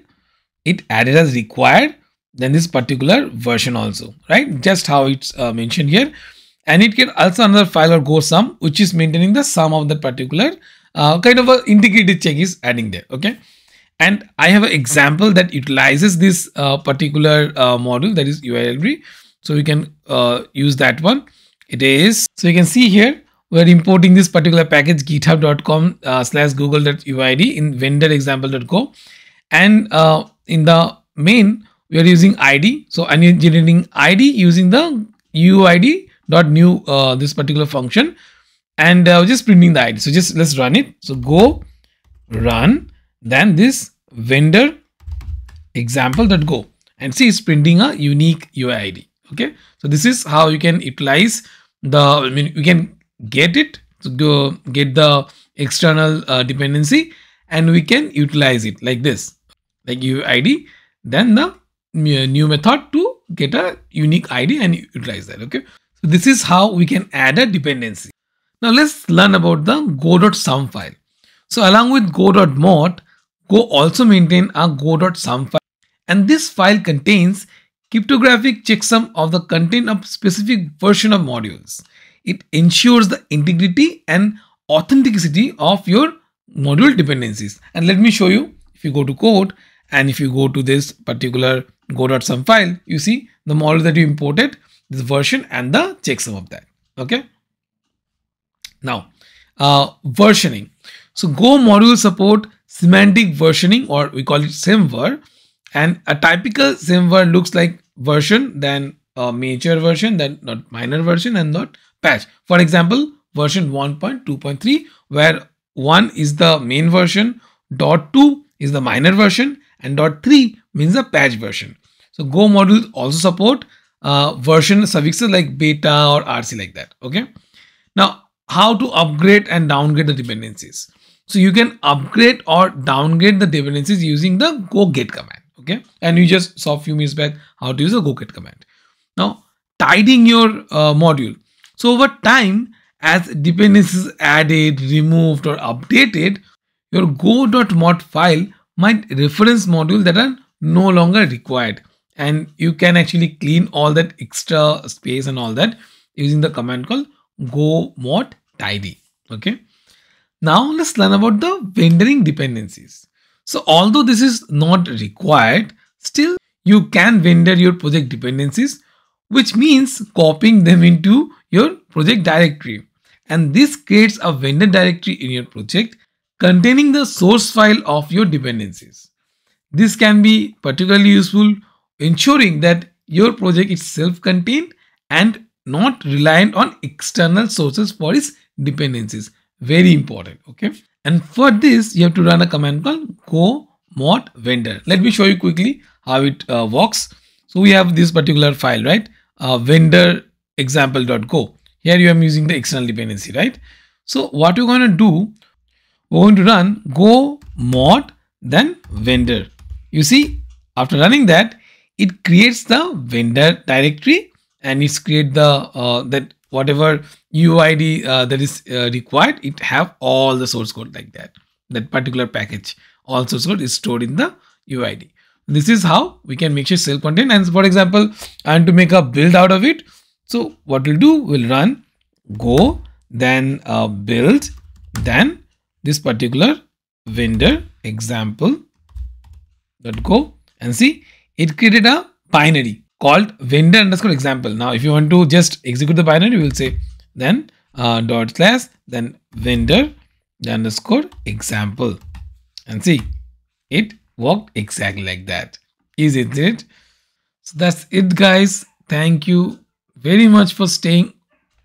it added as required, then this particular version also, right? Just how it's uh, mentioned here. And it can also another file or go sum, which is maintaining the sum of the particular uh, kind of a integrated check is adding there. Okay. And I have an example that utilizes this uh, particular uh, module, that is U I D library. So we can uh, use that one. It is, so you can see here, we're importing this particular package github dot com uh, slash google.uid in vendor example dot go. And uh, in the main, we are using I D. So I'm generating I D using the U U I D dot new, uh, this particular function. And uh, we're just printing the I D. So just let's run it. So go run, then this vendor example dot go. And see, it's printing a unique U I D. Okay, so this is how you can utilize the, I mean, you can get it, so go get the external uh, dependency, and we can utilize it like this, like U I D, then the new method to get a unique I D and utilize that. Okay, so this is how we can add a dependency. Now let's learn about the go dot sum file. So along with go dot mod, Go also maintain a go dot sum file, and this file contains cryptographic checksum of the content of specific version of modules. It ensures the integrity and authenticity of your module dependencies. And let me show you, if you go to code and if you go to this particular go dot sum file, you see the module that you imported, this version and the checksum of that. Okay. Now, uh, versioning. So Go modules support semantic versioning, or we call it S E M ver, and a typical S E M ver looks like version, then a major version, then not minor version, and not patch. For example, version one point two point three, where one is the main version, dot two is the minor version, and dot three means the patch version. So Go modules also support uh, version suffixes like beta or R C like that. Okay. Now, how to upgrade and downgrade the dependencies? So you can upgrade or downgrade the dependencies using the go get command. Okay. And you just saw a few minutes back how to use the go get command. Now, tidying your uh, module. So over time, as dependencies added, removed, or updated, your go.mod file might reference modules that are no longer required. And you can actually clean all that extra space and all that using the command called go mod tidy. Okay. Now let's learn about the vendoring dependencies. So although this is not required, still you can vendor your project dependencies, which means copying them into your project directory. And this creates a vendor directory in your project containing the source file of your dependencies. This can be particularly useful ensuring that your project is self-contained and not reliant on external sources for its dependencies. Very important. Okay. And for this, you have to run a command called go mod vendor. Let me show you quickly how it uh, works. So we have this particular file, right? Uh, vendor example.go. Here you are using the external dependency, right? So what you're going to do, we're going to run go mod then vendor. You see, after running that, it creates the vendor directory and it's create the uh, that whatever U U I D uh, that is uh, required, it have all the source code like that. That particular package, all source code is stored in the U U I D. This is how we can make sure self-contained. And for example, I want to make a build out of it. So what we'll do, we'll run go then uh, build then this particular vendor example.go, and see it created a binary called vendor underscore example. Now, if you want to just execute the binary, we'll say then uh, dot slash then vendor underscore example, and see it worked exactly like that. Easy, isn't it? So that's it, guys. Thank you very much for staying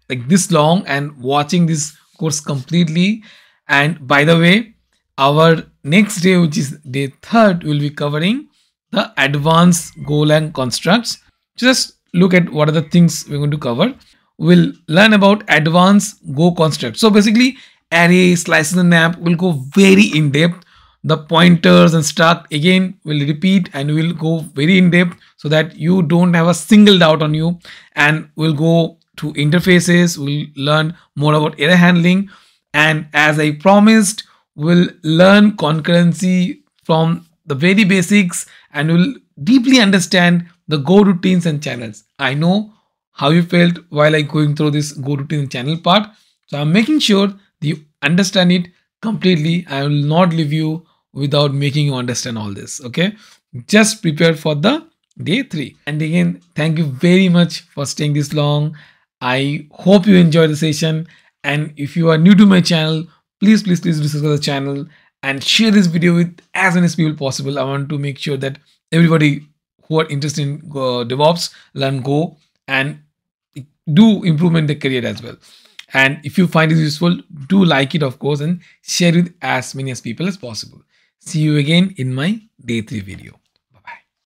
like this long and watching this course completely. And by the way, our next day, which is day third, we'll be covering the advanced GoLang constructs. Just look at what are the things we're going to cover. We'll learn about advanced Go constructs. So basically, array, slices and map will go very in depth. The pointers and struct again will repeat, and we'll go very in depth so that you don't have a single doubt on you. And we'll go to interfaces. We'll learn more about error handling. And as I promised, we'll learn concurrency from the very basics, and will deeply understand the Go routines and channels. I know how you felt while I going through this Go routine and channel part. So I'm making sure that you understand it completely. I will not leave you without making you understand all this. Okay. Just prepare for the day three. And again, thank you very much for staying this long. I hope you enjoyed the session. And if you are new to my channel, please, please, please visit the channel and share this video with as many people possible. I want to make sure that everybody who are interested in uh, DevOps learn Go and do improvement their career as well. And if you find it useful, do like it, of course, and share it with as many as people as possible. See you again in my day three video.